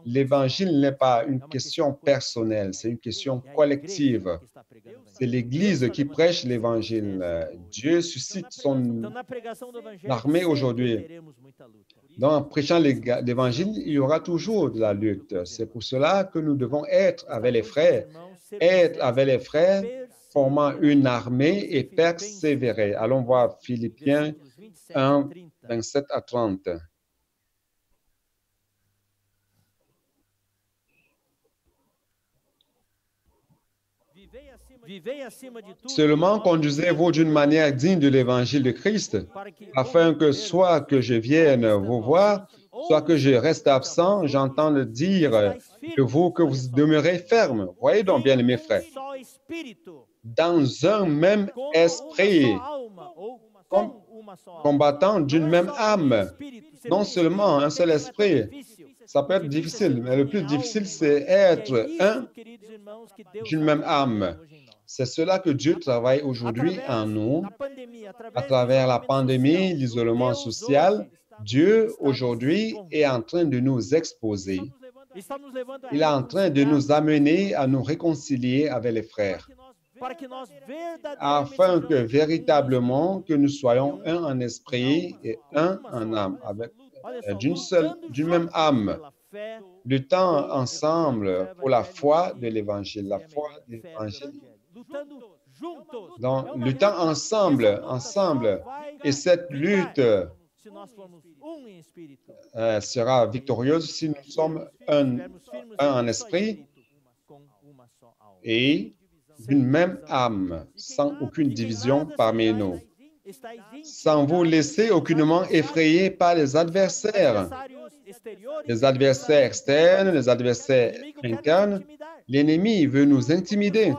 L'Évangile n'est pas une question personnelle, c'est une question collective. C'est l'Église qui prêche l'Évangile. Dieu suscite son armée aujourd'hui. En prêchant l'Évangile, il y aura toujours de la lutte. C'est pour cela que nous devons être avec les frères, être avec les frères, formant une armée et persévérer. Allons voir Philippiens un, vingt-sept à trente. Seulement conduisez-vous d'une manière digne de l'Évangile de Christ, afin que soit que je vienne vous voir, soit que je reste absent, j'entends le dire de vous que vous demeurez ferme. Voyez donc, bien mes frères, dans un même esprit, combattant d'une même âme, non seulement un seul esprit. Ça peut être difficile, mais le plus difficile, c'est être un d'une même âme. C'est cela que Dieu travaille aujourd'hui en nous. À travers la pandémie, l'isolement social, Dieu, aujourd'hui, est en train de nous exposer. Il est en train de nous amener à nous réconcilier avec les frères, afin que véritablement que nous soyons un en esprit et un en âme, avec euh, d'une seule, d'une même âme, luttant ensemble pour la foi de l'Évangile, la foi de l'Évangile. Donc, luttant ensemble, ensemble, et cette lutte euh, sera victorieuse si nous sommes un, un en esprit et d'une même âme, sans aucune division parmi nous, sans vous laisser aucunement effrayer par les adversaires, les adversaires externes, les adversaires internes. L'ennemi veut nous intimider.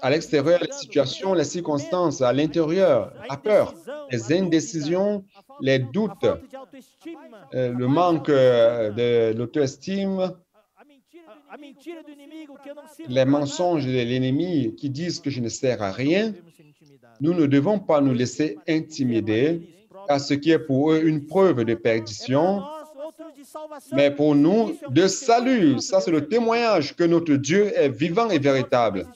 À l'extérieur, les situations, les circonstances, à l'intérieur, la peur, les indécisions, les doutes, le manque de l'autoestime, les mensonges de l'ennemi qui disent que je ne sers à rien. Nous ne devons pas nous laisser intimider, car ce qui est pour eux une preuve de perdition, mais pour nous, de salut. Ça, c'est le témoignage que notre Dieu est vivant et véritable.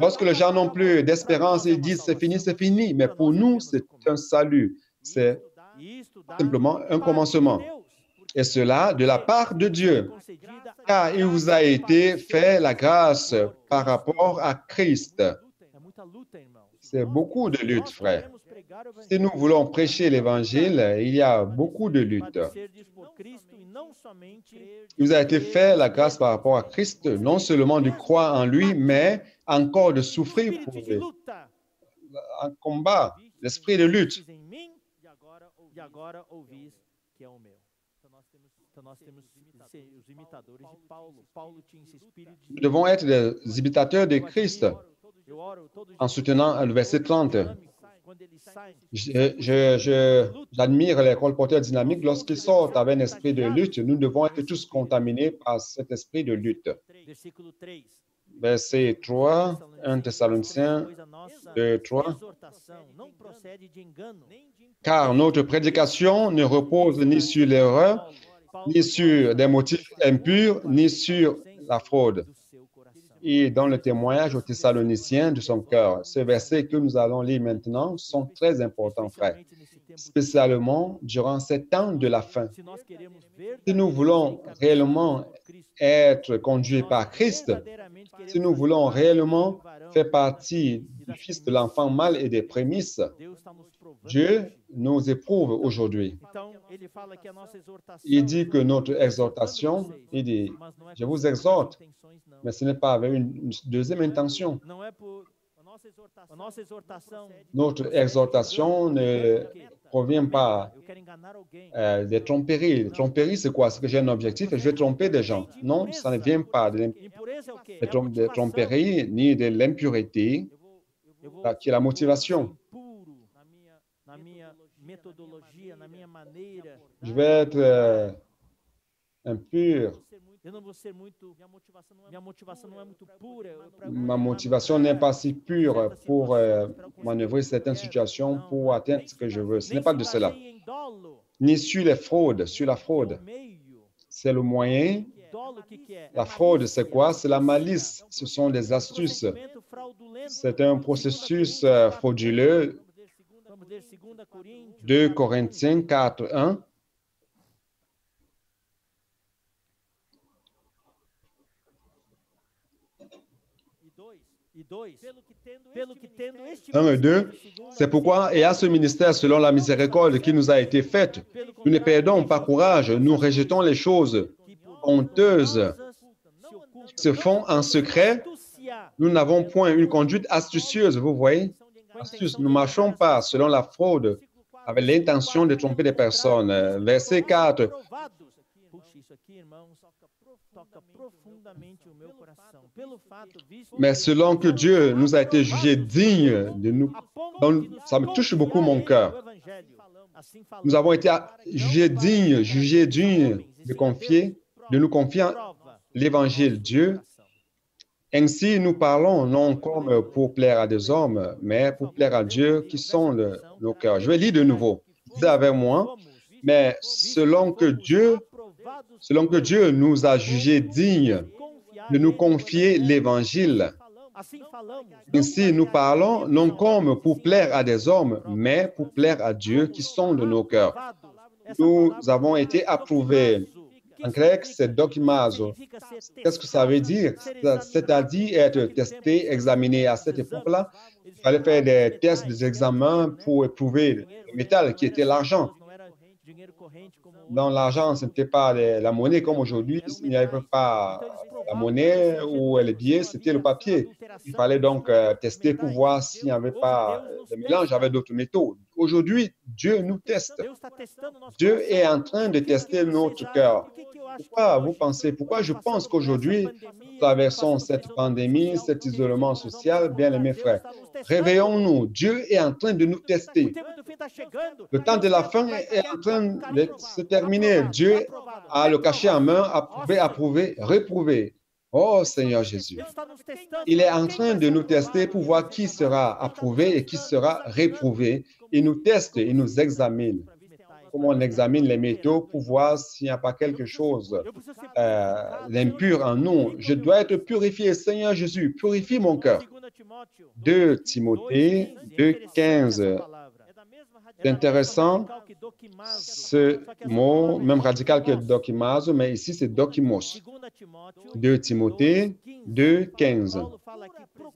Lorsque les gens n'ont plus d'espérance, ils disent c'est fini, c'est fini, mais pour nous, c'est un salut. C'est simplement un commencement. Et cela de la part de Dieu, car il vous a été fait la grâce par rapport à Christ. C'est beaucoup de lutte, frère. Si nous voulons prêcher l'Évangile, il y a beaucoup de lutte. Il vous a été fait la grâce par rapport à Christ, non seulement de croire en lui, mais encore de souffrir pour lui. Un combat, l'esprit de lutte. Nous devons être des imitateurs de Christ en soutenant le verset trente. Je, je, je, j'admire les colporteurs dynamiques. Lorsqu'ils sortent avec un esprit de lutte, nous devons être tous contaminés par cet esprit de lutte. Verset trois, un Thessaloniciens deux, trois. Car notre prédication ne repose ni sur l'erreur, ni sur des motifs impurs, ni sur la fraude. Et dans le témoignage aux Thessaloniciens de son cœur, ces versets que nous allons lire maintenant sont très importants, frères, spécialement durant ces temps de la fin. Si nous voulons réellement être conduits par Christ, si nous voulons réellement faire partie du fils de l'enfant mâle et des prémices, Dieu nous éprouve aujourd'hui. Il dit que notre exhortation, il dit, je vous exhorte, mais ce n'est pas avec une deuxième intention. Notre exhortation ne provient pas euh, des tromperies. Les tromperies, c'est quoi? C'est que j'ai un objectif et je vais tromper des gens. Non, ça ne vient pas des de de tromperies ni de l'impureté, qui est la motivation. je vais être euh, impur. Ma motivation n'est pas si pure pour euh, manœuvrer certaines situations pour atteindre ce que je veux. Ce n'est pas de cela. Ni sur les fraudes, sur la fraude. C'est le moyen. La fraude, c'est quoi? C'est la malice. Ce sont des astuces. C'est un processus euh, frauduleux. deux Corinthiens quatre, un. un et deux, c'est pourquoi, et à ce ministère, selon la miséricorde qui nous a été faite, nous ne perdons pas courage, nous rejetons les choses honteuses qui se font en secret. Nous n'avons point une conduite astucieuse, vous voyez, astuce. Nous ne marchons pas selon la fraude avec l'intention de tromper les personnes. Verset quatre. Mais selon que Dieu nous a été jugé dignes de nous, donc ça me touche beaucoup mon cœur. Nous avons été jugés dignes, jugés dignes de confier, de nous confier l'Évangile Dieu. Ainsi, nous parlons non comme pour plaire à des hommes, mais pour plaire à Dieu qui sonde nos cœurs. Je vais lire de nouveau. Dites avec moi, mais selon que Dieu, selon que Dieu nous a jugés dignes de nous confier l'Évangile. Ainsi, nous parlons non comme pour plaire à des hommes, mais pour plaire à Dieu qui sonde nos cœurs. Nous avons été approuvés. En grec, c'est dokimazo. Qu'est-ce que ça veut dire? C'est-à-dire être testé, examiné. À cette époque-là, il fallait faire des tests, des examens pour éprouver le métal qui était l'argent. Dans l'argent, ce n'était pas la monnaie comme aujourd'hui. Il n'y avait pas la monnaie ou le billet, c'était le papier. Il fallait donc tester pour voir s'il n'y avait pas de mélange avec d'autres métaux. Aujourd'hui, Dieu nous teste. Dieu est en train de tester notre cœur. Pourquoi vous pensez, pourquoi je pense qu'aujourd'hui, nous traversons cette pandémie, cet isolement social, bien aimés frères? Réveillons-nous, Dieu est en train de nous tester. Le temps de la fin est en train de se terminer. Dieu a le cachet en main, approuvé, approuvé, réprouvé. Oh Seigneur Jésus, il est en train de nous tester pour voir qui sera approuvé et qui sera réprouvé. Il nous teste, il nous examine. Comme on examine les métaux pour voir s'il n'y a pas quelque chose euh, d'impur en nous. Je dois être purifié, Seigneur Jésus, purifie mon cœur. deux Timothée deux, quinze. C'est intéressant, ce mot, même radical que dokimazo, mais ici c'est dokimos. deux Timothée deux, quinze.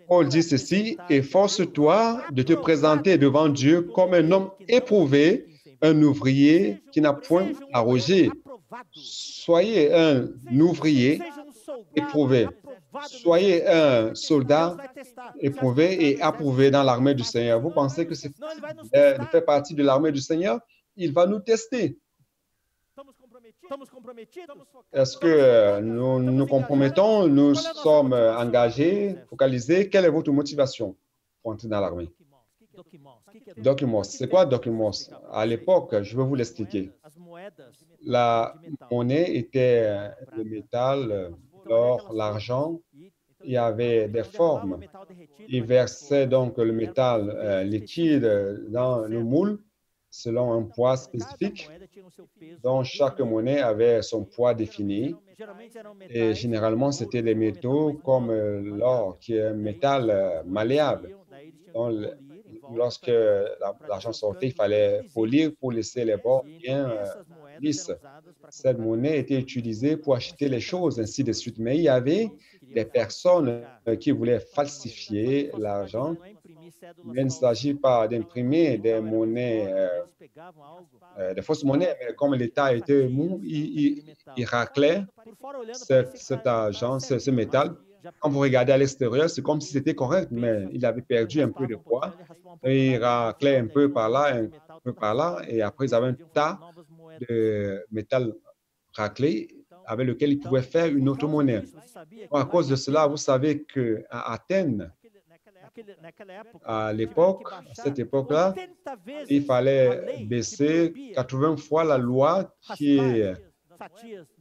Paul dit ceci, « Efforce-toi de te présenter devant Dieu comme un homme éprouvé, un ouvrier qui n'a point à rougir. Soyez un ouvrier éprouvé. Soyez un soldat éprouvé et approuvé dans l'armée du Seigneur. » Vous pensez que c'est euh, de faire partie de l'armée du Seigneur? Il va nous tester. Est-ce que euh, nous nous compromettons? Nous sommes euh, engagés, focalisés. Quelle est votre motivation pour entrer dans l'armée? Documos. C'est quoi Documos? À l'époque, je vais vous l'expliquer. La monnaie était euh, le métal... Euh, L'or, l'argent, il y avait des formes. Ils versaient donc le métal euh, liquide dans le moule selon un poids spécifique, dont chaque monnaie avait son poids défini. Et généralement, c'était des métaux comme euh, l'or, qui est un métal euh, malléable. Donc, lorsque l'argent sortait, il fallait polir pour laisser les bords bien euh, lisses. Cette monnaie était utilisée pour acheter les choses, ainsi de suite. Mais il y avait des personnes qui voulaient falsifier l'argent. Il ne s'agit pas d'imprimer des monnaies, euh, euh, des fausses monnaies, mais comme l'État était mou, il, il, il raclait cet, cet argent, ce, ce métal. Quand vous regardez à l'extérieur, c'est comme si c'était correct, mais il avait perdu un peu de poids. Et il raclait un peu par là, un peu par là, et après, ils avaient un tas de métal raclé avec lequel ils pouvaient faire une autre monnaie. À cause de cela, vous savez qu'à Athènes, à à l'époque, à cette époque-là, il fallait baisser quatre-vingts fois la loi qui euh,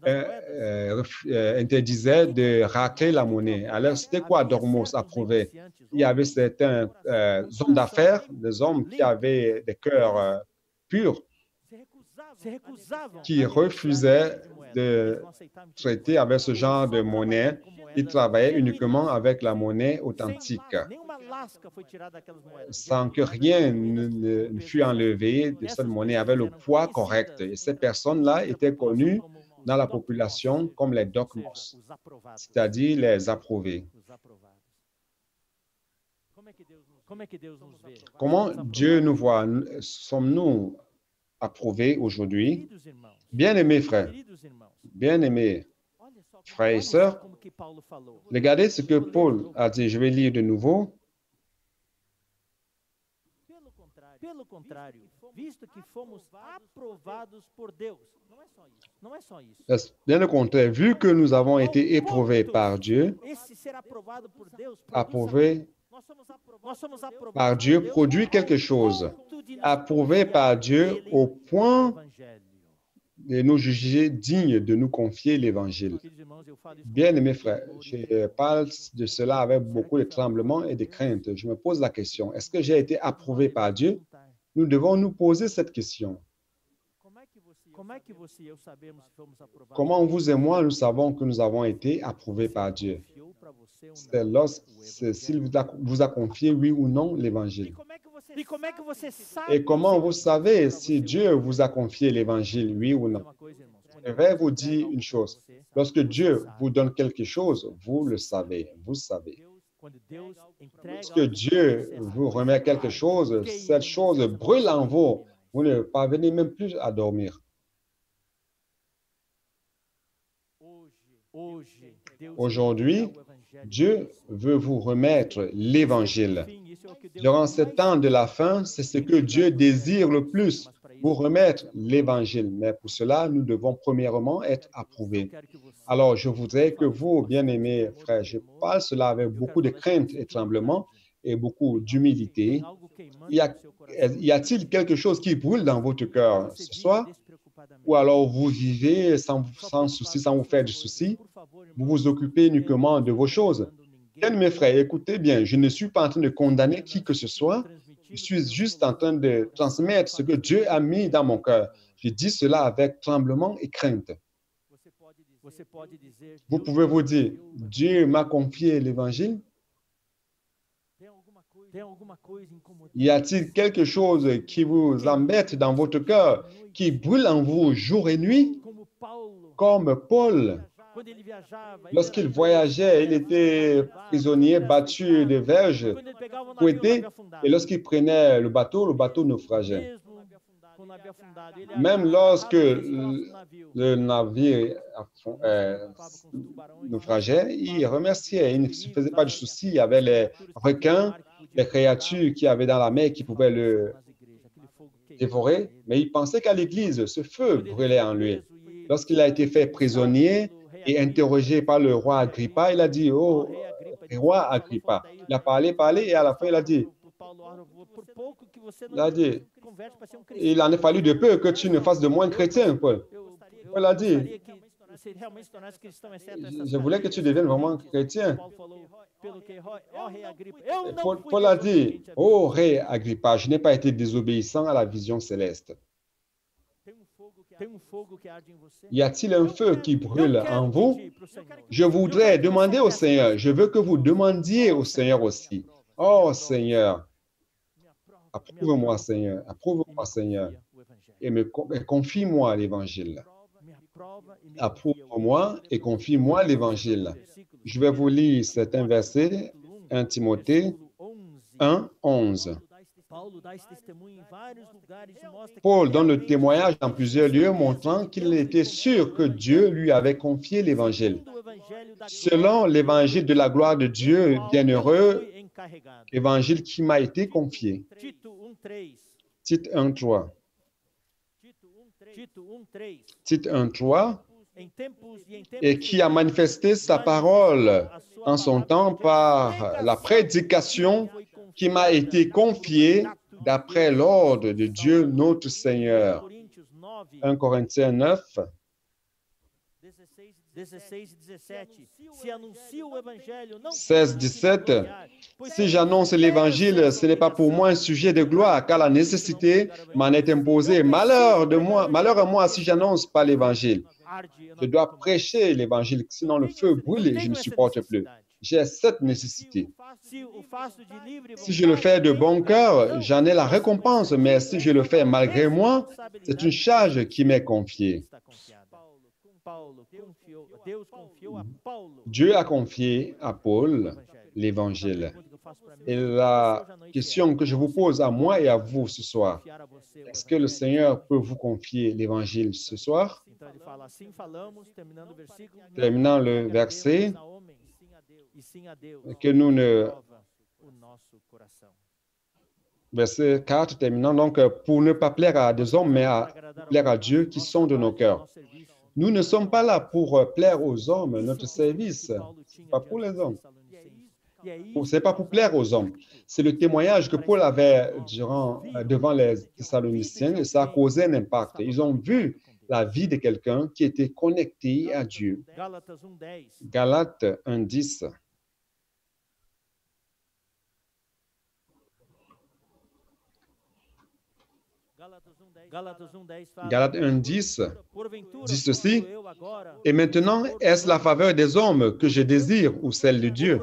euh, euh, interdisait de racler la monnaie. Alors, c'était quoi Dormos approuvé? Il y avait certains euh, hommes d'affaires, des hommes qui avaient des cœurs euh, purs, qui refusaient de traiter avec ce genre de monnaie. Ils travaillaient uniquement avec la monnaie authentique, sans que rien ne, ne fût enlevé de cette monnaie avec le poids correct. Et ces personnes-là étaient connues dans la population comme les docmos, c'est-à-dire les approuvés. Comment Dieu nous voit? Sommes-nous approuvé aujourd'hui? Bien-aimés frères, bien-aimés frères et sœurs, regardez ce que Paul a dit. Je vais lire de nouveau. Bien au contraire, vu que nous avons été éprouvés par Dieu, approuvés par Dieu produit quelque chose, approuvé par Dieu au point de nous juger dignes de nous confier l'Évangile. Bien-aimés frères, je parle de cela avec beaucoup de tremblement et de crainte. Je me pose la question, est-ce que j'ai été approuvé par Dieu? Nous devons nous poser cette question. Comment vous et moi, nous savons que nous avons été approuvés par Dieu? C'est lorsqu'il vous a confié, oui ou non, l'Évangile. Et comment vous savez si Dieu vous a confié l'Évangile, oui ou non? Je vais vous dire une chose. Lorsque Dieu vous donne quelque chose, vous le savez, vous savez. Lorsque Dieu vous remet quelque chose, cette chose brûle en vous. Vous ne parvenez même plus à dormir. Aujourd'hui, Dieu veut vous remettre l'Évangile. Durant ce temps de la fin, c'est ce que Dieu désire le plus, vous remettre l'Évangile. Mais pour cela, nous devons premièrement être approuvés. Alors, je voudrais que vous, bien-aimés frères, je parle cela avec beaucoup de crainte et tremblement et beaucoup d'humilité. Y a-t-il quelque chose qui brûle dans votre cœur ce soir? Ou alors vous vivez sans, sans souci, sans vous faire de soucis? Vous vous occupez uniquement de vos choses. Bien, mes frères, écoutez bien, je ne suis pas en train de condamner qui que ce soit. Je suis juste en train de transmettre ce que Dieu a mis dans mon cœur. Je dis cela avec tremblement et crainte. Vous pouvez vous dire, Dieu m'a confié l'Évangile. Y a-t-il quelque chose qui vous embête dans votre cœur, qui brûle en vous jour et nuit? Comme Paul, lorsqu'il voyageait, il était prisonnier, battu de verges, couetté, et lorsqu'il prenait le bateau, le bateau naufrageait. Même lorsque le navire euh, naufrageait, il remerciait, il ne se faisait pas de soucis. Il y avait les requins, les créatures qu'il y avait dans la mer qui pouvaient le dévorer, mais il pensait qu'à l'église, ce feu brûlait en lui. Lorsqu'il a été fait prisonnier et interrogé par le roi Agripa, il a dit, « Oh, roi Agripa », il a parlé, parlé, et à la fin, il a dit, Il a dit, il en est fallu de peu que tu ne fasses de moi un chrétien, Paul. Paul a dit, je voulais que tu deviennes vraiment chrétien. Paul, Paul a dit, oh, ré Agrippa, je n'ai pas été désobéissant à la vision céleste. Y a-t-il un feu qui brûle en vous? Je voudrais demander au Seigneur, je veux que vous demandiez au Seigneur aussi. Oh, Seigneur, approuve-moi, Seigneur, approuve-moi, Seigneur, et me confie-moi l'Évangile. Approuve-moi et confie-moi l'Évangile. Je vais vous lire certains versets, Premier Timothée un, onze. Paul donne le témoignage dans plusieurs lieux, montrant qu'il était sûr que Dieu lui avait confié l'Évangile. Selon l'Évangile de la gloire de Dieu, bienheureux, Évangile qui m'a été confié. Tite un, trois. Tite un, trois. et qui a manifesté sa parole en son temps par la prédication qui m'a été confiée d'après l'ordre de Dieu notre Seigneur. Premier Corinthiens neuf. seize, dix-sept. Si j'annonce l'Évangile, ce n'est pas pour moi un sujet de gloire, car la nécessité m'en est imposée. Malheur de moi, malheur à moi si j'annonce pas l'Évangile. Je dois prêcher l'Évangile, sinon le feu brûle, je ne supporte plus. J'ai cette nécessité. Si je le fais de bon cœur, j'en ai la récompense, mais si je le fais malgré moi, c'est une charge qui m'est confiée. Dieu a confié à Paul l'Évangile. Et la question que je vous pose à moi et à vous ce soir, est-ce que le Seigneur peut vous confier l'Évangile ce soir? Terminant le verset, que nous ne... Verset quatre, terminant donc, pour ne pas plaire à des hommes, mais à plaire à Dieu qui sont de nos cœurs. Nous ne sommes pas là pour plaire aux hommes, notre service, pas pour les hommes. Ce n'est pas pour plaire aux hommes. C'est le témoignage que Paul avait durant, devant les Thessaloniciens et ça a causé un impact. Ils ont vu la vie de quelqu'un qui était connecté à Dieu. Galates un dix. Galates un dix dit ceci, « Et maintenant, est-ce la faveur des hommes que je désire ou celle de Dieu?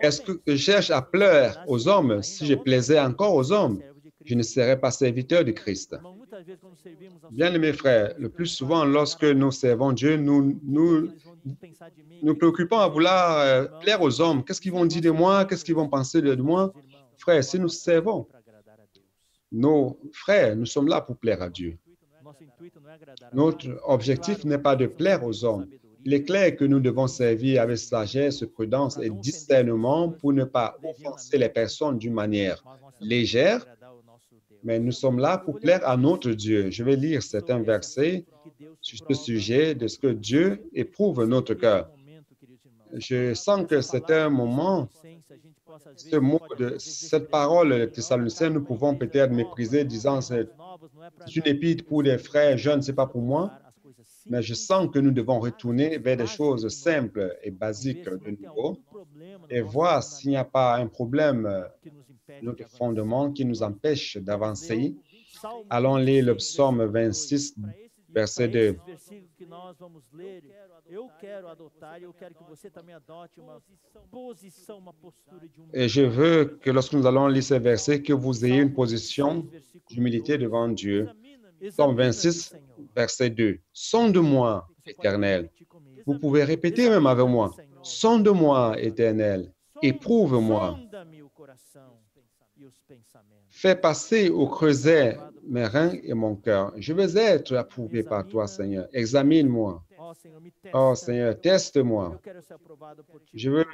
Est-ce que je cherche à plaire aux hommes? Si je plaisais encore aux hommes, je ne serais pas serviteur de Christ. » Bien-aimés frères, le plus souvent, lorsque nous servons Dieu, nous nous, nous préoccupons à vouloir plaire aux hommes. Qu'est-ce qu'ils vont dire de moi? Qu'est-ce qu'ils vont penser de moi? Frères, si nous servons, nos frères, nous sommes là pour plaire à Dieu. Notre objectif n'est pas de plaire aux hommes. Il est clair que nous devons servir avec sagesse, prudence et discernement pour ne pas offenser les personnes d'une manière légère, mais nous sommes là pour plaire à notre Dieu. Je vais lire certains versets sur ce sujet de ce que Dieu éprouve notre cœur. Je sens que c'est un moment, ce mot de, cette parole thessalonicienne, nous pouvons peut-être mépriser, disant c'est une épître pour les frères jeunes, ce n'est pas pour moi, mais je sens que nous devons retourner vers des choses simples et basiques de nouveau et voir s'il n'y a pas un problème, notre fondement qui nous empêche d'avancer. Allons lire le psaume vingt-six. Verset deux. Et je veux que lorsque nous allons lire ces versets, que vous ayez une position d'humilité devant Dieu. Psaume vingt-six, verset deux. Sonde-moi, Éternel. Vous pouvez répéter même avec moi. Sonde-moi, Éternel. Éprouve-moi. Fais passer au creuset mes reins et mon cœur. Je veux être approuvé par toi, Seigneur. Examine-moi. Oh, Seigneur, teste-moi. Je veux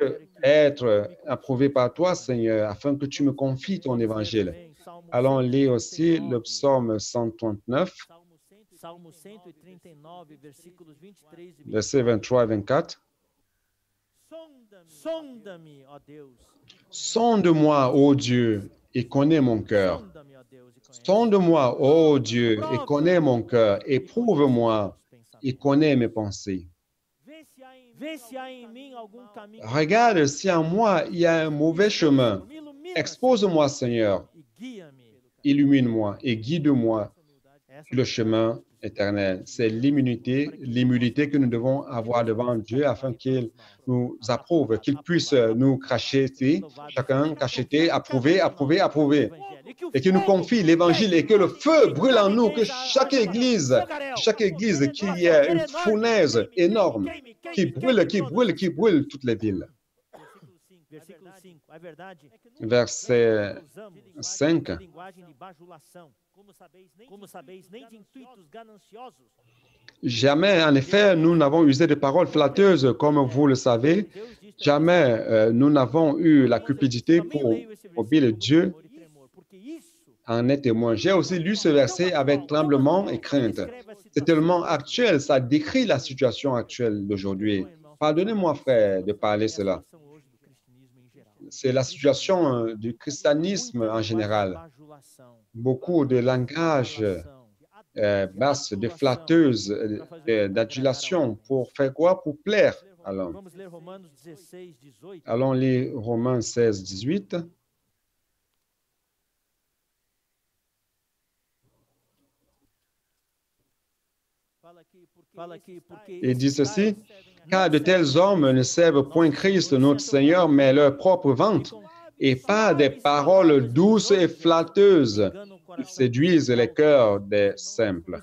être approuvé par toi, Seigneur, afin que tu me confies ton évangile. Allons lire aussi le psaume cent trente-neuf, versets vingt-trois et vingt-quatre. Sonde-moi, ô Dieu, et connais mon cœur. Sonde-moi, ô Dieu, et connais mon cœur. Éprouve-moi et connais mes pensées. Regarde si en moi il y a un mauvais chemin. Expose-moi, Seigneur. Illumine-moi et guide-moi sur le chemin éternel. C'est l'immunité, l'immunité que nous devons avoir devant Dieu afin qu'il nous approuve, qu'il puisse nous cracheter, chacun cracheter, approuver, approuver, approuver. Et qu'il nous confie l'Évangile et que le feu brûle en nous, que chaque église, chaque église qu'il y ait une fournaise énorme qui brûle, qui brûle, qui brûle toutes les villes. Verset cinq. Jamais, en effet, nous n'avons usé de paroles flatteuses, comme vous le savez. Jamais euh, nous n'avons eu la cupidité pour obéir Dieu. en est témoin. J'ai aussi lu ce verset avec tremblement et crainte. C'est tellement actuel, ça décrit la situation actuelle d'aujourd'hui. Pardonnez-moi, frère, de parler cela. C'est la situation du christianisme en général. Beaucoup de langage euh, basse, de flatteuse, euh, d'adulation, pour faire quoi? Pour plaire à l'homme. Allons lire Romains seize, dix-huit. Il dit ceci, « Car de tels hommes ne servent point Christ, notre Seigneur, mais leur propre vente, et pas des paroles douces et flatteuses. Ils séduisent les cœurs des simples. »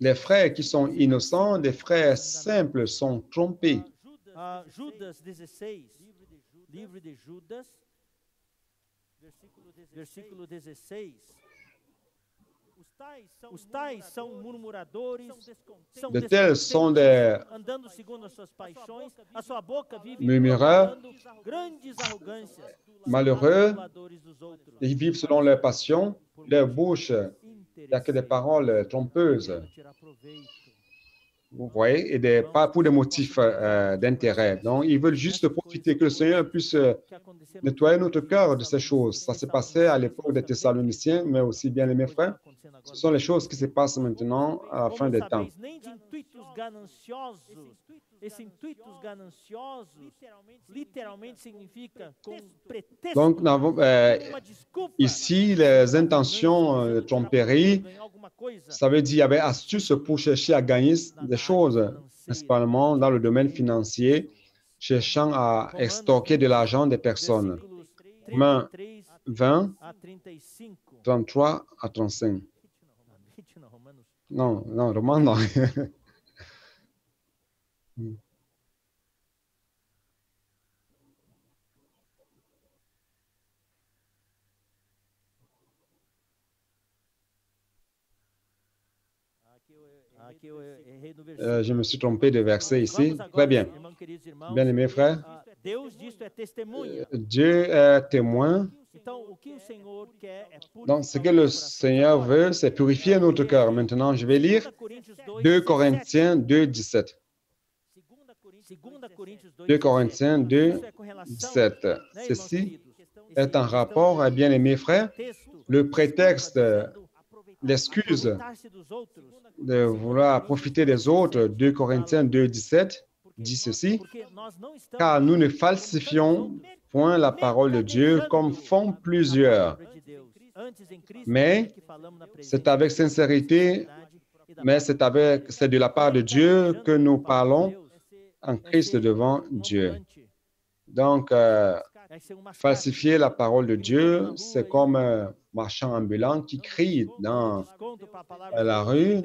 Les frères qui sont innocents, des frères simples sont trompés. Livre de Judas, versículo dezesseis. De tels sont des murmureurs, malheureux, ils vivent selon leur passion, leur bouche, il n'y a que des paroles trompeuses. Vous voyez, et des, pas pour des motifs euh, d'intérêt. Donc, ils veulent juste profiter que le Seigneur puisse nettoyer notre cœur de ces choses. Ça s'est passé à l'époque des Thessaloniciens, mais aussi bien les mes frères. Ce sont les choses qui se passent maintenant à la fin des temps. Donc, euh, ici, les intentions de tromperie, ça veut dire qu'il y avait astuces pour chercher à gagner des choses, principalement dans le domaine financier, cherchant à extorquer de l'argent des personnes. Romains vingt, trente-trois à trente-cinq. Non, non, Romains, non. Euh, je me suis trompé de verset ici. Très bien. Bien-aimés frères, euh, Dieu est témoin. Donc, ce que le Seigneur veut, c'est purifier notre cœur. Maintenant, je vais lire deux Corinthiens deux, dix-sept. deux Corinthiens deux, dix-sept. Ceci est en rapport à bien-aimés frères. Le prétexte, l'excuse de vouloir profiter des autres, deux Corinthiens deux, dix-sept, dit ceci, « Car nous ne falsifions point la parole de Dieu comme font plusieurs, mais c'est avec sincérité, mais c'est avec, c'est de la part de Dieu que nous parlons en Christ devant Dieu. » Donc, euh, falsifier la parole de Dieu, c'est comme un marchand ambulant qui crie dans la rue,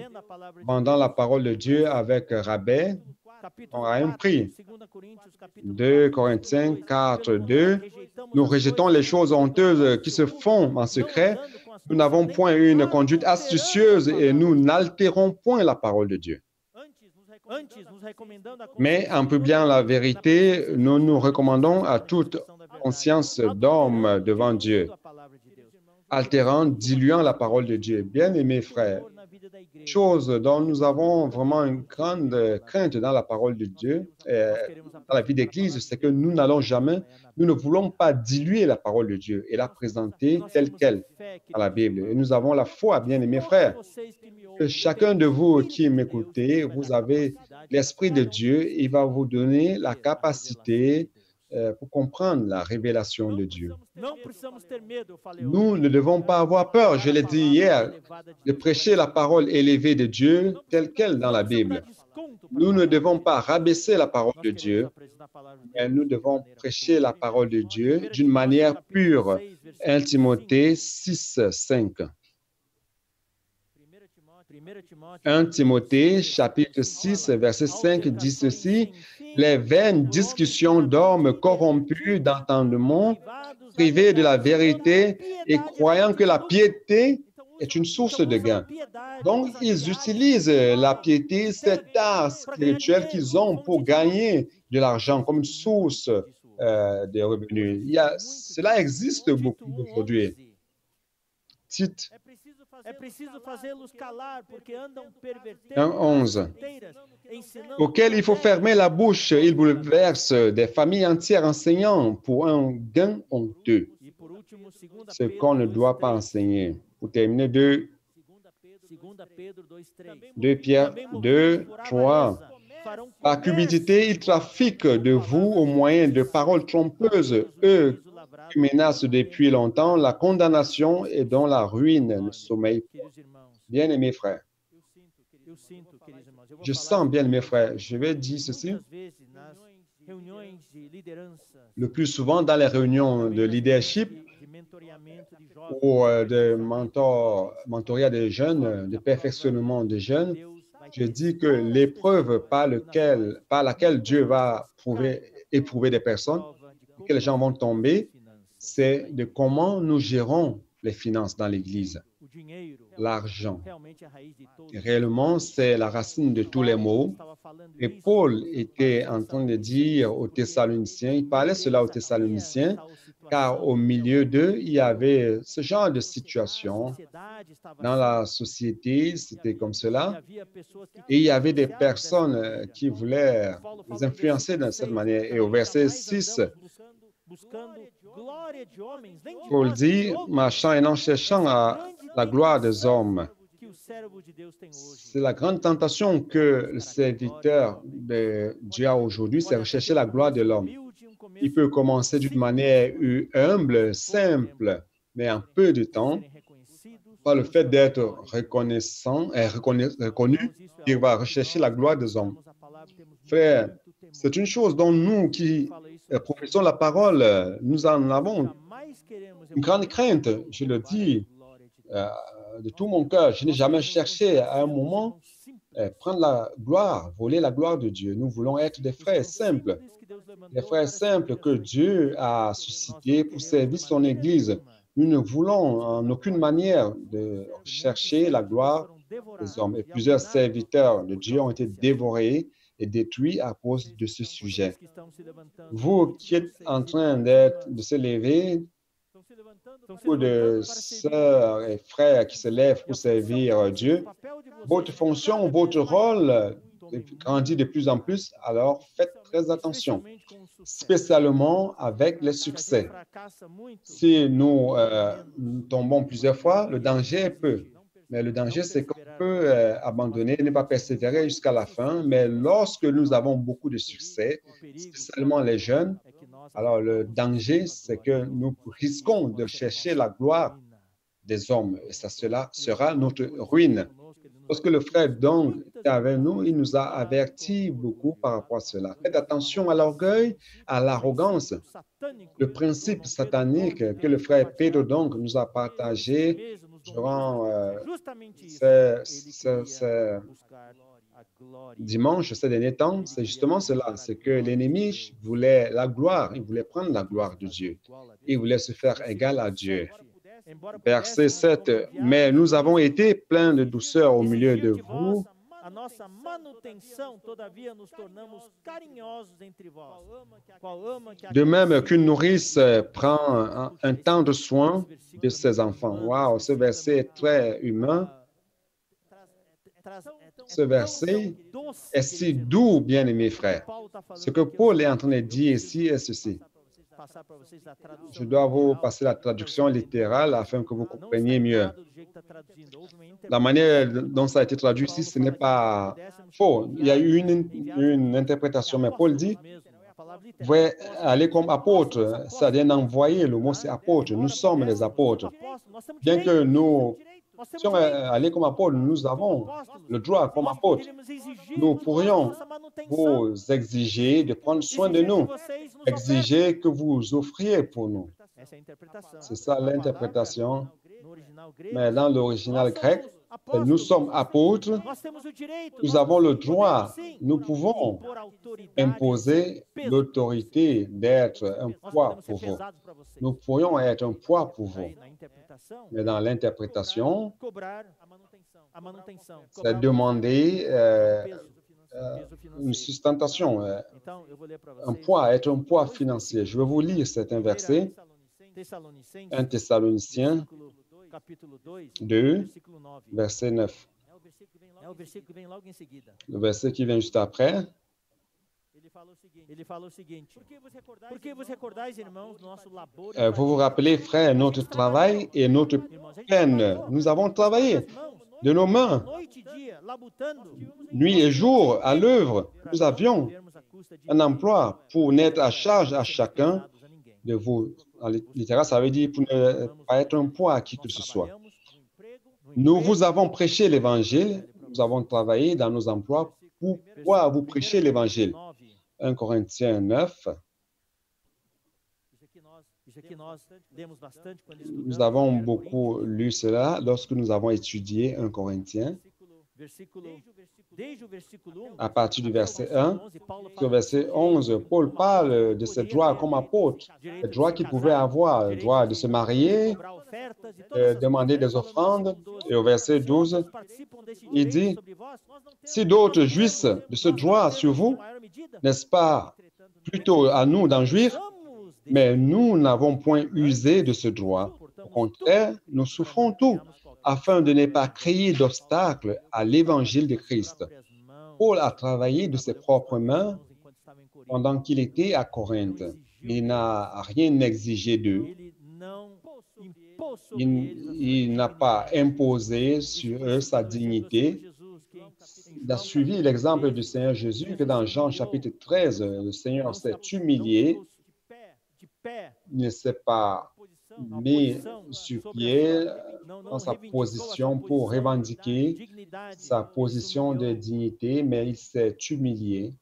vendant la parole de Dieu avec rabais, on a un prix. deux Corinthiens quatre, deux. Nous rejetons les choses honteuses qui se font en secret. Nous n'avons point une conduite astucieuse et nous n'altérons point la parole de Dieu. Mais en publiant la vérité, nous nous recommandons à toute conscience d'homme devant Dieu, altérant, diluant la parole de Dieu. Bien-aimés frères, chose dont nous avons vraiment une grande crainte dans la parole de Dieu, dans la vie d'Église, c'est que nous n'allons jamais, nous ne voulons pas diluer la parole de Dieu et la présenter telle qu'elle à la Bible. Et nous avons la foi, bien-aimés frères, que chacun de vous qui m'écoutez, vous avez l'Esprit de Dieu, il va vous donner la capacité euh, pour comprendre la révélation de Dieu. Nous ne devons pas avoir peur, je l'ai dit hier, de prêcher la parole élevée de Dieu telle qu'elle dans la Bible. Nous ne devons pas rabaisser la parole de Dieu, mais nous devons prêcher la parole de Dieu d'une manière pure. un Timothée six, cinq. un Timothée, chapitre six, verset cinq, dit ceci, « Les vaines discussions d'hommes corrompus d'entendement, privés de la vérité et croyant que la piété est une source de gain. » Donc, ils utilisent la piété, cet art spirituel qu'ils ont pour gagner de l'argent comme une source euh, de revenus. Il y a, cela existe beaucoup aujourd'hui. petite. É preciso fazê-los calar porque andam pervertendo. onze. Auquel il faut fermer la bouche, ils bouleversent des familles entières enseignant pour un gain honteux. Ce qu'on ne doit pas enseigner. Pour terminer, deux Pierre deux, trois. Par cupidité, ils trafiquent de vous au moyen de paroles trompeuses, eux qui menacent depuis longtemps la condamnation et dont la ruine ne sommeille pas. Bien-aimés frères, je sens bien-aimés frères, je vais dire ceci. Le plus souvent dans les réunions de leadership ou de mentor, mentorat des jeunes, de perfectionnement des jeunes, je dis que l'épreuve par, lequel, par laquelle Dieu va prouver, éprouver des personnes, que les gens vont tomber, c'est de comment nous gérons les finances dans l'Église. L'argent. Réellement, c'est la racine de tous les maux. Et Paul était en train de dire aux Thessaloniciens, il parlait cela aux Thessaloniciens, car au milieu d'eux, il y avait ce genre de situation. Dans la société, c'était comme cela. Et il y avait des personnes qui voulaient les influencer de cette manière. Et au verset six, Paul dit, marchant et en cherchant à la gloire des hommes. C'est la grande tentation que le serviteur de Dieu a aujourd'hui, c'est rechercher la gloire de l'homme. Il peut commencer d'une manière humble, simple, mais en peu de temps, par le fait d'être reconnaissant et reconnu, il va rechercher la gloire des hommes. Frère, c'est une chose dont nous qui professons la parole, nous en avons une grande crainte, je le dis. Euh, de tout mon cœur, je n'ai jamais cherché à un moment euh, prendre la gloire, voler la gloire de Dieu. Nous voulons être des frères simples, des frères simples que Dieu a suscités pour servir son Église. Nous ne voulons en aucune manière de chercher la gloire des hommes. Et plusieurs serviteurs de Dieu ont été dévorés et détruits à cause de ce sujet. Vous qui êtes en train d'être, de se lever, beaucoup de sœurs et frères qui se lèvent pour servir Dieu. Votre fonction, votre rôle grandit de plus en plus, alors faites très attention, spécialement avec les succès. Si nous euh, tombons plusieurs fois, le danger est peu. Mais le danger, c'est qu'on peut euh, abandonner, ne pas persévérer jusqu'à la fin. Mais lorsque nous avons beaucoup de succès, spécialement les jeunes, alors, le danger, c'est que nous risquons de chercher la gloire des hommes. Et ça cela sera notre ruine. Lorsque le frère Dong était avec nous, il nous a avertis beaucoup par rapport à cela. Faites attention à l'orgueil, à l'arrogance. Le principe satanique que le frère Pedro Dong nous a partagé durant euh, ce, ce, ce dimanche, ces derniers temps, c'est justement cela, c'est que l'ennemi voulait la gloire, il voulait prendre la gloire de Dieu, il voulait se faire égal à Dieu. Verset sept, mais nous avons été pleins de douceur au milieu de vous. A nossa manutenção, todavia, nos tornamos carinhosos entre vós. De même qu'une nourrice prend un, un temps de soin de ses enfants. Wow, ce verset est très humain. Ce verset est si doux, bien-aimés frères. Ce que Paul est en train de dire ici est ceci. Je dois vous passer la traduction littérale afin que vous compreniez mieux. La manière dont ça a été traduit ici, ce n'est pas faux. Il y a eu une, une interprétation, mais Paul dit, vous voyez, aller comme apôtre, ça vient d'envoyer, le mot c'est apôtre, nous sommes les apôtres. Bien que nous si on allait comme apôtre, nous avons le droit comme apôtre. Nous pourrions vous exiger de prendre soin de nous, exiger que vous offriez pour nous. C'est ça l'interprétation. Mais dans l'original grec, nous sommes apôtres, nous avons le droit, nous pouvons imposer l'autorité d'être un poids pour vous. Nous pourrions être un poids pour vous. Mais dans l'interprétation, c'est demander euh, euh, une sustentation, euh, un poids, être un poids financier. Je vais vous lire cet verset, un Thessalonicien, capítulo dois, deux, versículo nove. Verset neuf. É o versículo que vem logo, é o versículo que vem logo em seguida. Le verset qui vient juste après. Ele falou o seguinte. Ele falou o seguinte. Por que vos recordais, Por que vos recordais irmãos, nosso labor? Euh, vous vous rappelez, frères, notre travail et notre peine. Nous avons travaillé de nos mains, nuit et jour, à l'œuvre. Nous avions un emploi pour n'être à charge à chacun de vous. En littéral, ça veut dire pour ne pas être un poids à qui que ce soit. Nous vous avons prêché l'Évangile, nous avons travaillé dans nos emplois pour pouvoir vous prêcher l'Évangile. premier Corinthiens neuf. Nous avons beaucoup lu cela lorsque nous avons étudié premier Corinthiens. À partir du verset un, au verset onze, Paul parle de ses droits comme apôtre, les droits qu'il pouvait avoir, le droit de se marier, de demander des offrandes. Et au verset douze, il dit, « Si d'autres jouissent de ce droit sur vous, n'est-ce pas plutôt à nous d'en jouir? Mais nous n'avons point usé de ce droit. Au contraire, nous souffrons tout, afin de ne pas créer d'obstacles à l'Évangile de Christ. » Paul a travaillé de ses propres mains pendant qu'il était à Corinthe. Il n'a rien exigé d'eux. Il, il n'a pas imposé sur eux sa dignité. Il a suivi l'exemple du Seigneur Jésus que dans Jean chapitre treize, le Seigneur s'est humilié. Il ne s'est pas mis sur pied dans sa position pour revendiquer sa position de dignité, mais il s'est humilié.